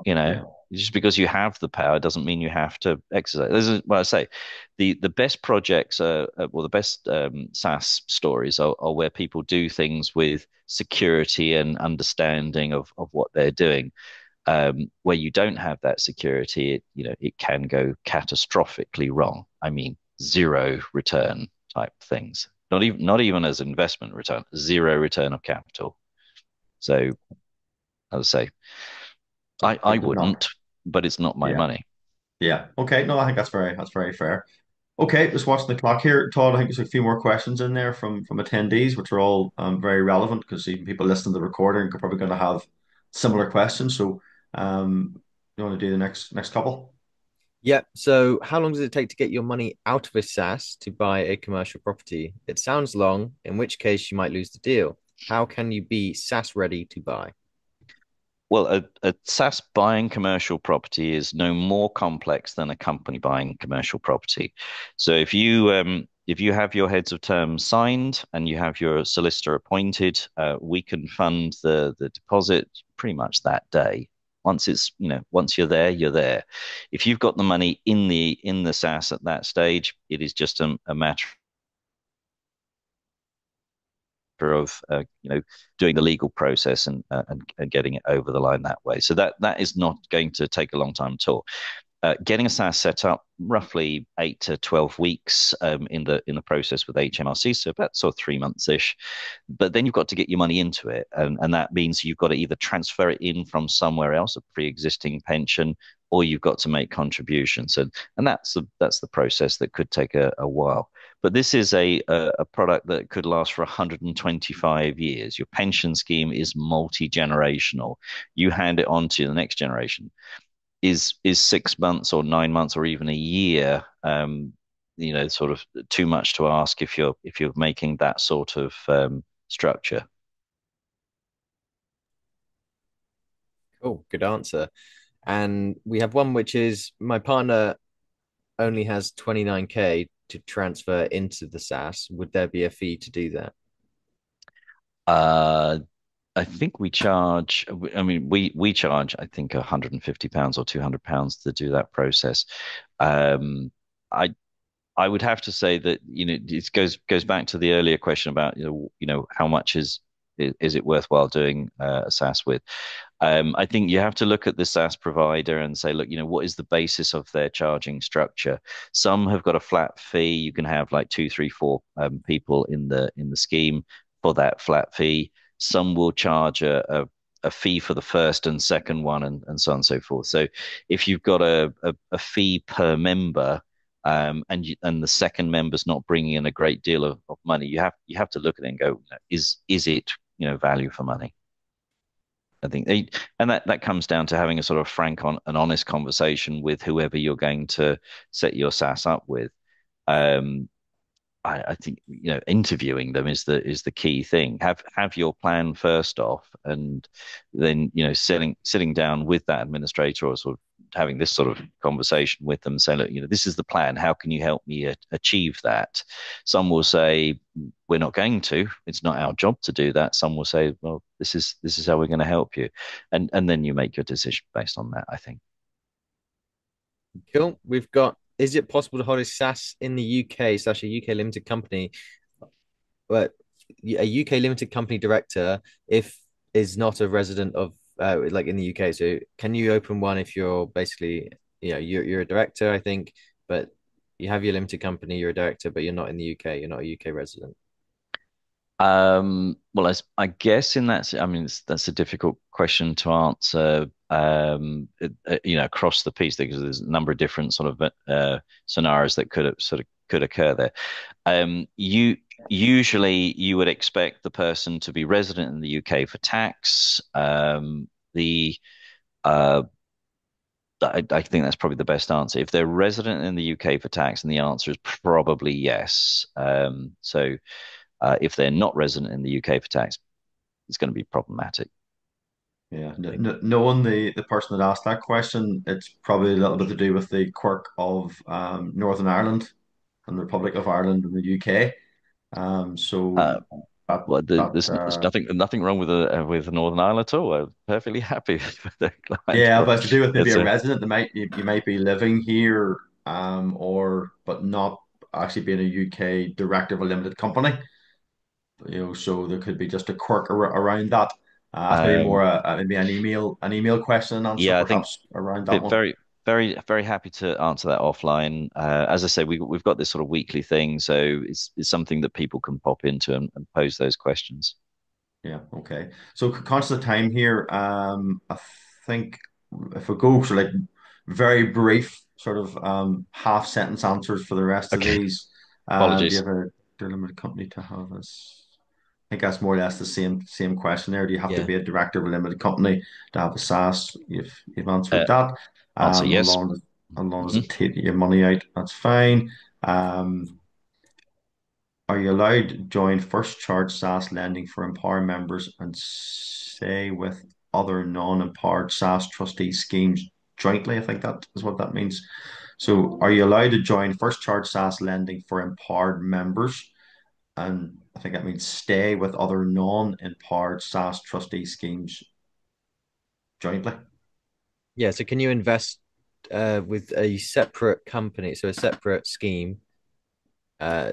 You know. Just because you have the power doesn't mean you have to exercise. This is what I say. The the best projects, are, well, the best um, SaaS stories are, are where people do things with security and understanding of, of what they're doing. Um, where you don't have that security, it, you know, it can go catastrophically wrong. I mean, zero return type things. Not even not even as investment return, zero return of capital. So, I would say, I I wouldn't. But it's not my yeah. money. Yeah. Okay. No, I think that's very that's very fair. Okay. Just watching the clock here, Todd. I think there's a few more questions in there from from attendees, which are all um, very relevant, because even people listening to the recording are probably going to have similar questions. So, um, you want to do the next next couple? Yeah. So, how long does it take to get your money out of a SaaS to buy a commercial property? It sounds long, in which case you might lose the deal. How can you be SaaS ready to buy? Well, a, a SaaS buying commercial property is no more complex than a company buying commercial property. So if you um, if you have your heads of terms signed and you have your solicitor appointed, uh, we can fund the the deposit pretty much that day. Once it's you know once you're there, you're there. If you've got the money in the in the SaaS at that stage, it is just a, a matter of uh, you know doing the legal process and, uh, and and getting it over the line that way. So that that is not going to take a long time at all. Uh, getting a SaaS set up, roughly eight to twelve weeks um, in the in the process with H M R C, so about sort of three months ish. But then you've got to get your money into it, and and that means you've got to either transfer it in from somewhere else, a pre-existing pension, or you've got to make contributions, and and that's the that's the process that could take a, a while. But this is a, a a product that could last for one hundred twenty-five years. Your pension scheme is multi-generational. You hand it on to the next generation. Is is six months or nine months or even a year, um, you know, sort of too much to ask if you're if you're making that sort of um, structure? Cool, good answer. And we have one which is, my partner only has twenty-nine K to transfer into the SaaS. Would there be a fee to do that? Uh. I think we charge, I mean, we, we charge, I think, one hundred fifty pounds or two hundred pounds to do that process. Um, I I would have to say that, you know, it goes goes back to the earlier question about, you know, you know how much is, is, is it worthwhile doing uh, a SaaS with? Um, I think you have to look at the SaaS provider and say, look, you know, what is the basis of their charging structure? Some have got a flat fee. You can have like two, three, four um, people in the in the scheme for that flat fee. Some will charge a, a, a fee for the first and second one, and, and so on and so forth. So if you've got a, a, a fee per member um, and you, and the second member's not bringing in a great deal of, of money, you have you have to look at it and go, is is it you know value for money? I think they, and that, that comes down to having a sort of frank on, and honest conversation with whoever you're going to set your SaaS up with. Um, I think you know interviewing them is the is the key thing. Have have your plan first off, and then you know sitting sitting down with that administrator, or sort of having this sort of conversation with them, saying, look, you know, this is the plan. How can you help me achieve that? Some will say, we're not going to. It's not our job to do that. Some will say, well, this is this is how we're going to help you, and and then you make your decision based on that, I think. Cool. We've got, is it possible to hold a SaaS in the U K slash a U K limited company, but a U K limited company director if is not a resident of uh, like in the U K? So can you open one if you're basically, you know, you're, you're a director, I think, but you have your limited company, you're a director, but you're not in the U K, you're not a U K resident? Um, well, I, I guess in that, I mean, it's, that's a difficult question to answer, um, it, it, you know, across the piece, because there's a number of different sort of uh, scenarios that could sort of could occur there. Um, you usually you would expect the person to be resident in the U K for tax. Um, the uh, I, I think that's probably the best answer. If they're resident in the U K for tax, then the answer is probably yes. Um, so uh, if they're not resident in the U K for tax, it's going to be problematic. Yeah, knowing the, the person that asked that question, it's probably a little bit to do with the quirk of um, Northern Ireland and the Republic of Ireland and the U K. Um, so uh, that, well, the, that, there's, uh, there's nothing nothing wrong with uh, with Northern Ireland at all. I'm perfectly happy with their clients. Yeah, but to do with being a resident, they might you, you might be living here, um, or but not actually being a U K director of a limited company. You know, so there could be just a quirk ar around that. Uh, maybe um, more uh, maybe an email an email question and answer. Yeah, I think around that one. Very, very, very happy to answer that offline. Uh, as I say, we we've got this sort of weekly thing, so it's it's something that people can pop into and, and pose those questions. Yeah. Okay. So conscious of time here, um, I think if we go for like very brief sort of um, half sentence answers for the rest okay. of these. Um, Apologies. Do you have a dear limited company to have us? I think that's more or less the same same question there. Do you have yeah. to be a director of a limited company to have a S A S? You've, you've answered uh, that. Um, answer yes. As long as, as, long as mm-hmm. it takes your money out, that's fine. Um, are you allowed to join first charge S A S lending for Empower members and say with other non-empowered S A S trustee schemes jointly? I think that is what that means. So are you allowed to join first charge S A S lending for Empowered members? And I think that means stay with other non-empowered S A S trustee schemes jointly. Yeah, so can you invest uh, with a separate company, so a separate scheme, uh,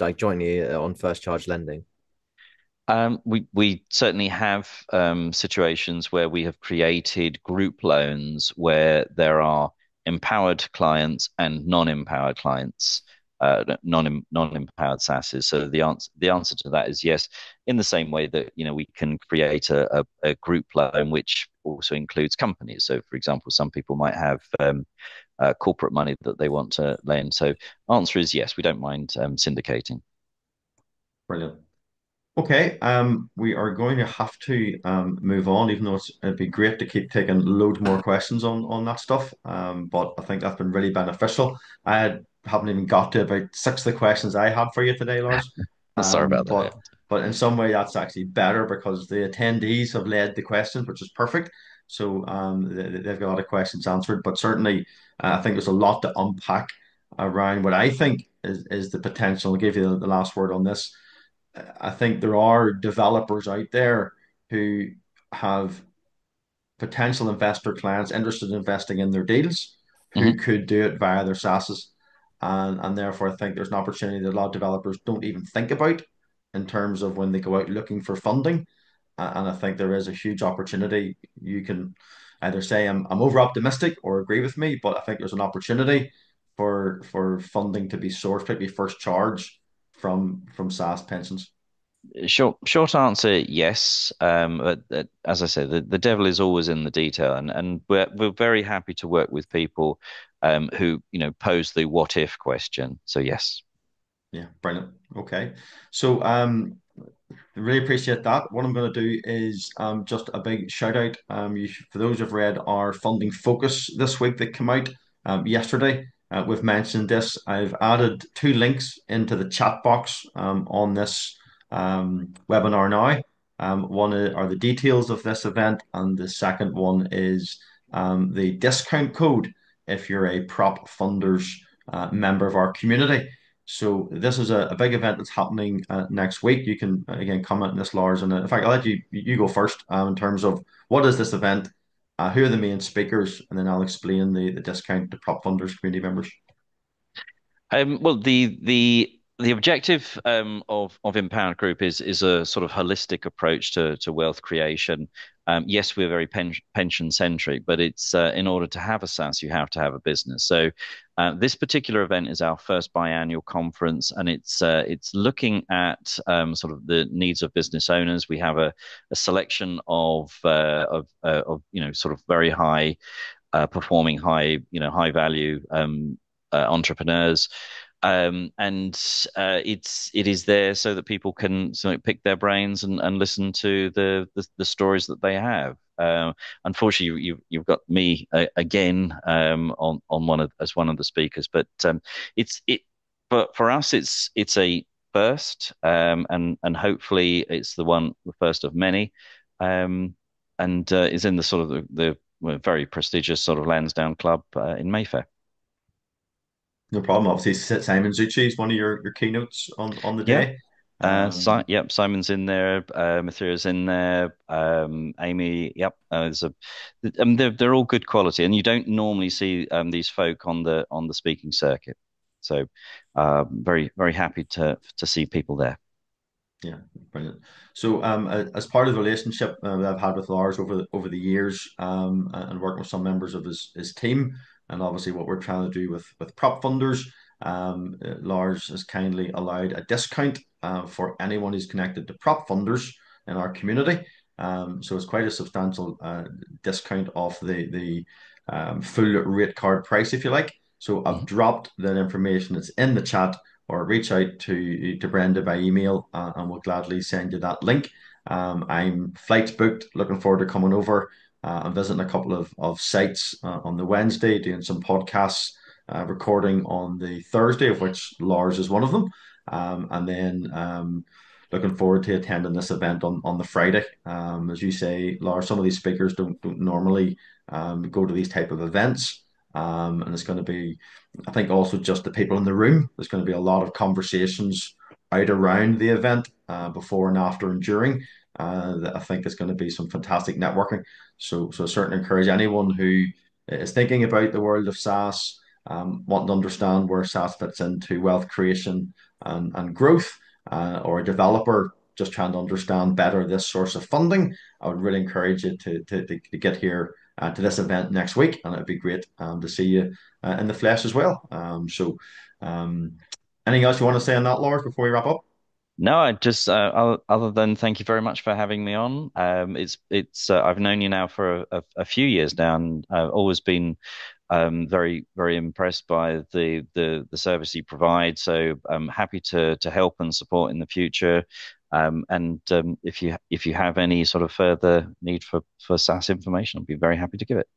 like jointly on first charge lending? Um, we, we certainly have um, situations where we have created group loans where there are empowered clients and non-empowered clients. Uh, non non empowered S A Ss. So the answer the answer to that is yes. In the same way that you know we can create a, a, a group loan which also includes companies. So for example, some people might have um, uh, corporate money that they want to lend. So answer is yes. We don't mind um, syndicating. Brilliant. Okay, um, we are going to have to um, move on, even though it's, it'd be great to keep taking loads more questions on on that stuff. Um, but I think that's been really beneficial. I had. Haven't even got to about six of the questions I had for you today, Lars. Um, Sorry about that. But, yeah. but in some way, that's actually better because the attendees have led the questions, which is perfect. So um, they, they've got a lot of questions answered. But certainly, uh, I think there's a lot to unpack around what I think is, is the potential. I'll give you the, the last word on this. I think there are developers out there who have potential investor clients interested in investing in their deals who mm-hmm. could do it via their S A Ss. And, and therefore, I think there's an opportunity that a lot of developers don't even think about in terms of when they go out looking for funding. Uh, and I think there is a huge opportunity. You can either say I'm, I'm over-optimistic or agree with me, but I think there's an opportunity for for funding to be sourced, particularly first charge from, from S A S pensions. Short, short answer, yes. Um, but as I said, the, the devil is always in the detail, and, and we're, we're very happy to work with people Um, who, you know, pose the what if question. So, yes. Yeah, brilliant. Okay. So, um, really appreciate that. What I'm going to do is um, just a big shout out. Um, you, for those who've read our funding focus this week that came out um, yesterday, uh, we've mentioned this. I've added two links into the chat box um, on this um, webinar now. Um, one are the details of this event, and the second one is um, the discount code if you're a PropFundrs uh, member of our community. So this is a, a big event that's happening uh, next week. You can, again, comment on this, Lars. And in fact, I'll let you, you go first um, in terms of what is this event, uh, who are the main speakers, and then I'll explain the, the discount to PropFundrs community members. Um, well, the the the objective um, of of Empowered Group is is a sort of holistic approach to to wealth creation. Um, yes, we're very pen, pension centric, but it's uh, in order to have a S A S, you have to have a business. So uh, this particular event is our first biannual conference, and it's uh, it's looking at um, sort of the needs of business owners. We have a, a selection of uh, of uh, of you know sort of very high uh, performing, high you know high value um, uh, entrepreneurs. Um, and uh, it's it is there so that people can sort of pick their brains and, and listen to the, the the stories that they have. Uh, unfortunately, you, you've got me uh, again um, on on one of as one of the speakers, but um, it's it. But for us, it's it's a first, um, and and hopefully it's the one the first of many, um, and uh, is in the sort of the, the very prestigious sort of Lansdowne Club uh, in Mayfair. No problem. Obviously, Simon Zucci is one of your, your keynotes on, on the day. Yep. Um, uh, si yep, Simon's in there. Uh, Mathura's in there. Um, Amy, yep. Uh, there's a, um, they're they're all good quality, and you don't normally see um, these folk on the on the speaking circuit. So, uh, very very happy to to see people there. Yeah, brilliant. So, um, as part of the relationship uh, that I've had with Lars over the, over the years, um, and working with some members of his his team. And obviously what we're trying to do with, with PropFundrs, um, Lars has kindly allowed a discount uh, for anyone who's connected to PropFundrs in our community. Um, so it's quite a substantial uh, discount off the, the um, full rate card price, if you like. So I've dropped that information. It's in the chat, or reach out to, to Brenda by email uh, and we'll gladly send you that link. Um, I'm flights booked, looking forward to coming over. Uh, I'm visiting a couple of, of sites uh, on the Wednesday, doing some podcasts, uh, recording on the Thursday, of which Lars is one of them. Um, and then um, looking forward to attending this event on, on the Friday. Um, as you say, Lars, some of these speakers don't, don't normally um, go to these type of events. Um, and it's going to be, I think, also just the people in the room. There's going to be a lot of conversations out around the event, uh, before and after and during. Uh, that I think is going to be some fantastic networking. So, so I certainly encourage anyone who is thinking about the world of S A S, um, wanting to understand where S A S fits into wealth creation and, and growth, uh, or a developer just trying to understand better this source of funding, I would really encourage you to, to, to, to get here uh, to this event next week. And it'd be great um, to see you uh, in the flesh as well. Um, so um, anything else you want to say on that, Lars, before we wrap up? No, I just uh, other than thank you very much for having me on. Um, it's it's uh, I've known you now for a, a, a few years now, and I've always been um, very very impressed by the the the service you provide. So I'm happy to to help and support in the future. Um, and um, if you if you have any sort of further need for for S A S information, I'll be very happy to give it.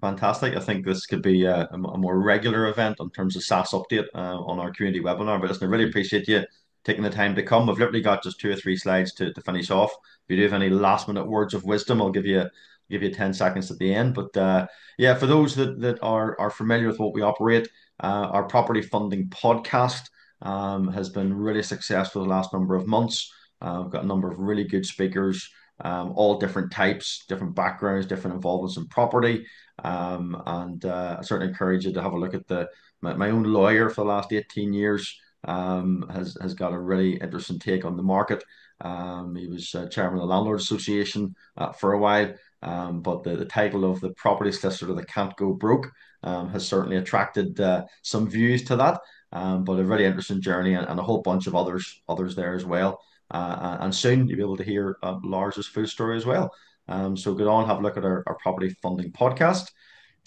Fantastic. I think this could be a, a more regular event in terms of S A S update uh, on our community webinar. But listen, I really appreciate you taking the time to come. We've literally got just two or three slides to, to finish off. If you do have any last minute words of wisdom, I'll give you give you ten seconds at the end. But uh, yeah, for those that, that are, are familiar with what we operate, uh, our property funding podcast um, has been really successful the last number of months. Uh, we've got a number of really good speakers, um, all different types, different backgrounds, different involvements in property. Um, and uh, I certainly encourage you to have a look at the my, my own lawyer for the last eighteen years. Um, has, has got a really interesting take on the market. Um, he was uh, chairman of the Landlord Association uh, for a while, um, but the, the title of the property solicitor that can't go broke um, has certainly attracted uh, some views to that, um, but a really interesting journey, and, and a whole bunch of others others there as well. Uh, and soon you'll be able to hear uh, Lars's full story as well. Um, so go on, have a look at our, our property funding podcast.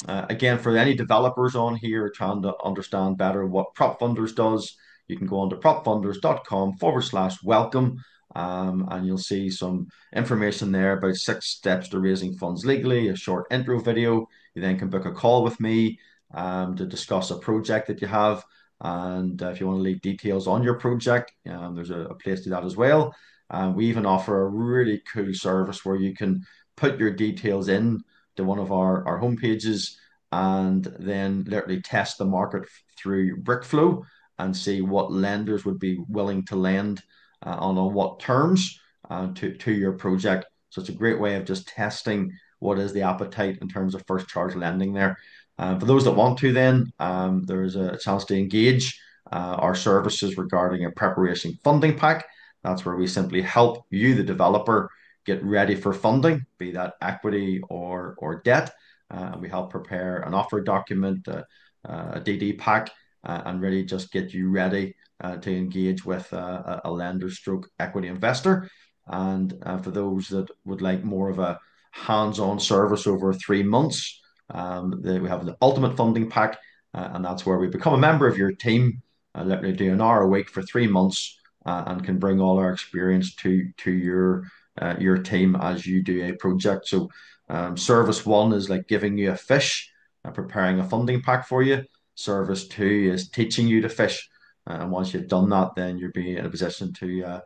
Uh, again, for any developers on here trying to understand better what PropFundrs does, you can go on to propfunders.com forward slash welcome, um, and you'll see some information there about six steps to raising funds legally, a short intro video. You then can book a call with me um, to discuss a project that you have. And uh, if you want to leave details on your project, um, there's a, a place to do that as well. Um, we even offer a really cool service where you can put your details in to one of our, our homepages and then literally test the market through Brickflow, and see what lenders would be willing to lend uh, on, on what terms uh, to, to your project. So it's a great way of just testing what is the appetite in terms of first charge lending there. Uh, for those that want to then, um, there is a chance to engage uh, our services regarding a preparation funding pack. That's where we simply help you, the developer, get ready for funding, be that equity or, or debt. Uh, we help prepare an offer document, uh, uh, a D D pack, uh, and really just get you ready uh, to engage with uh, a lender stroke equity investor. And uh, for those that would like more of a hands-on service over three months, um, the, we have the ultimate funding pack, uh, and that's where we become a member of your team, uh, literally do an hour a week for three months uh, and can bring all our experience to, to your Uh, your team as you do a project. So um, service one is like giving you a fish and preparing a funding pack for you. Service two is teaching you to fish. Uh, and once you've done that, then you'll be in a position to uh,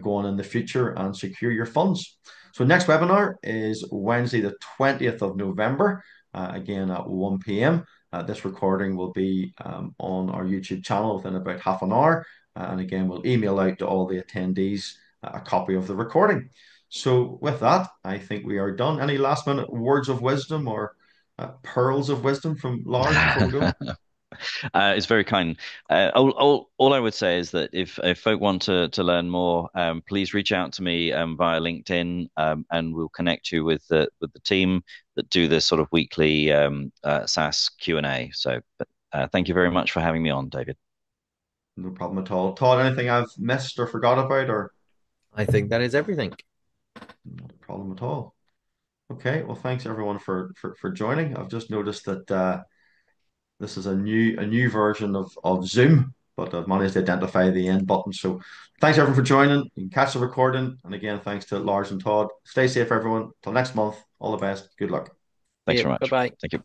go on in the future and secure your funds. So next webinar is Wednesday, the twentieth of November, uh, again at one p m Uh, this recording will be um, on our YouTube channel within about half an hour. Uh, and again, we'll email out to all the attendees a copy of the recording. So with that, I think we are done. Any last minute words of wisdom or uh, pearls of wisdom from Lars? Uh, it's very kind. Uh, all, all, all I would say is that if, if folk want to, to learn more, um, please reach out to me um, via LinkedIn, um, and we'll connect you with the, with the team that do this sort of weekly um, uh, SaaS Q and A. So uh, thank you very much for having me on, David. No problem at all. Todd, anything I've missed or forgot about, or? I think that is everything. No problem at all. Okay, well, thanks everyone for for, for joining. I've just noticed that uh, this is a new a new version of, of Zoom, but I've managed to identify the end button. So thanks everyone for joining. You can catch the recording. And again, thanks to Lars and Todd. Stay safe, everyone. Till next month. All the best. Good luck. Thanks yeah, very much. Bye-bye. Thank you.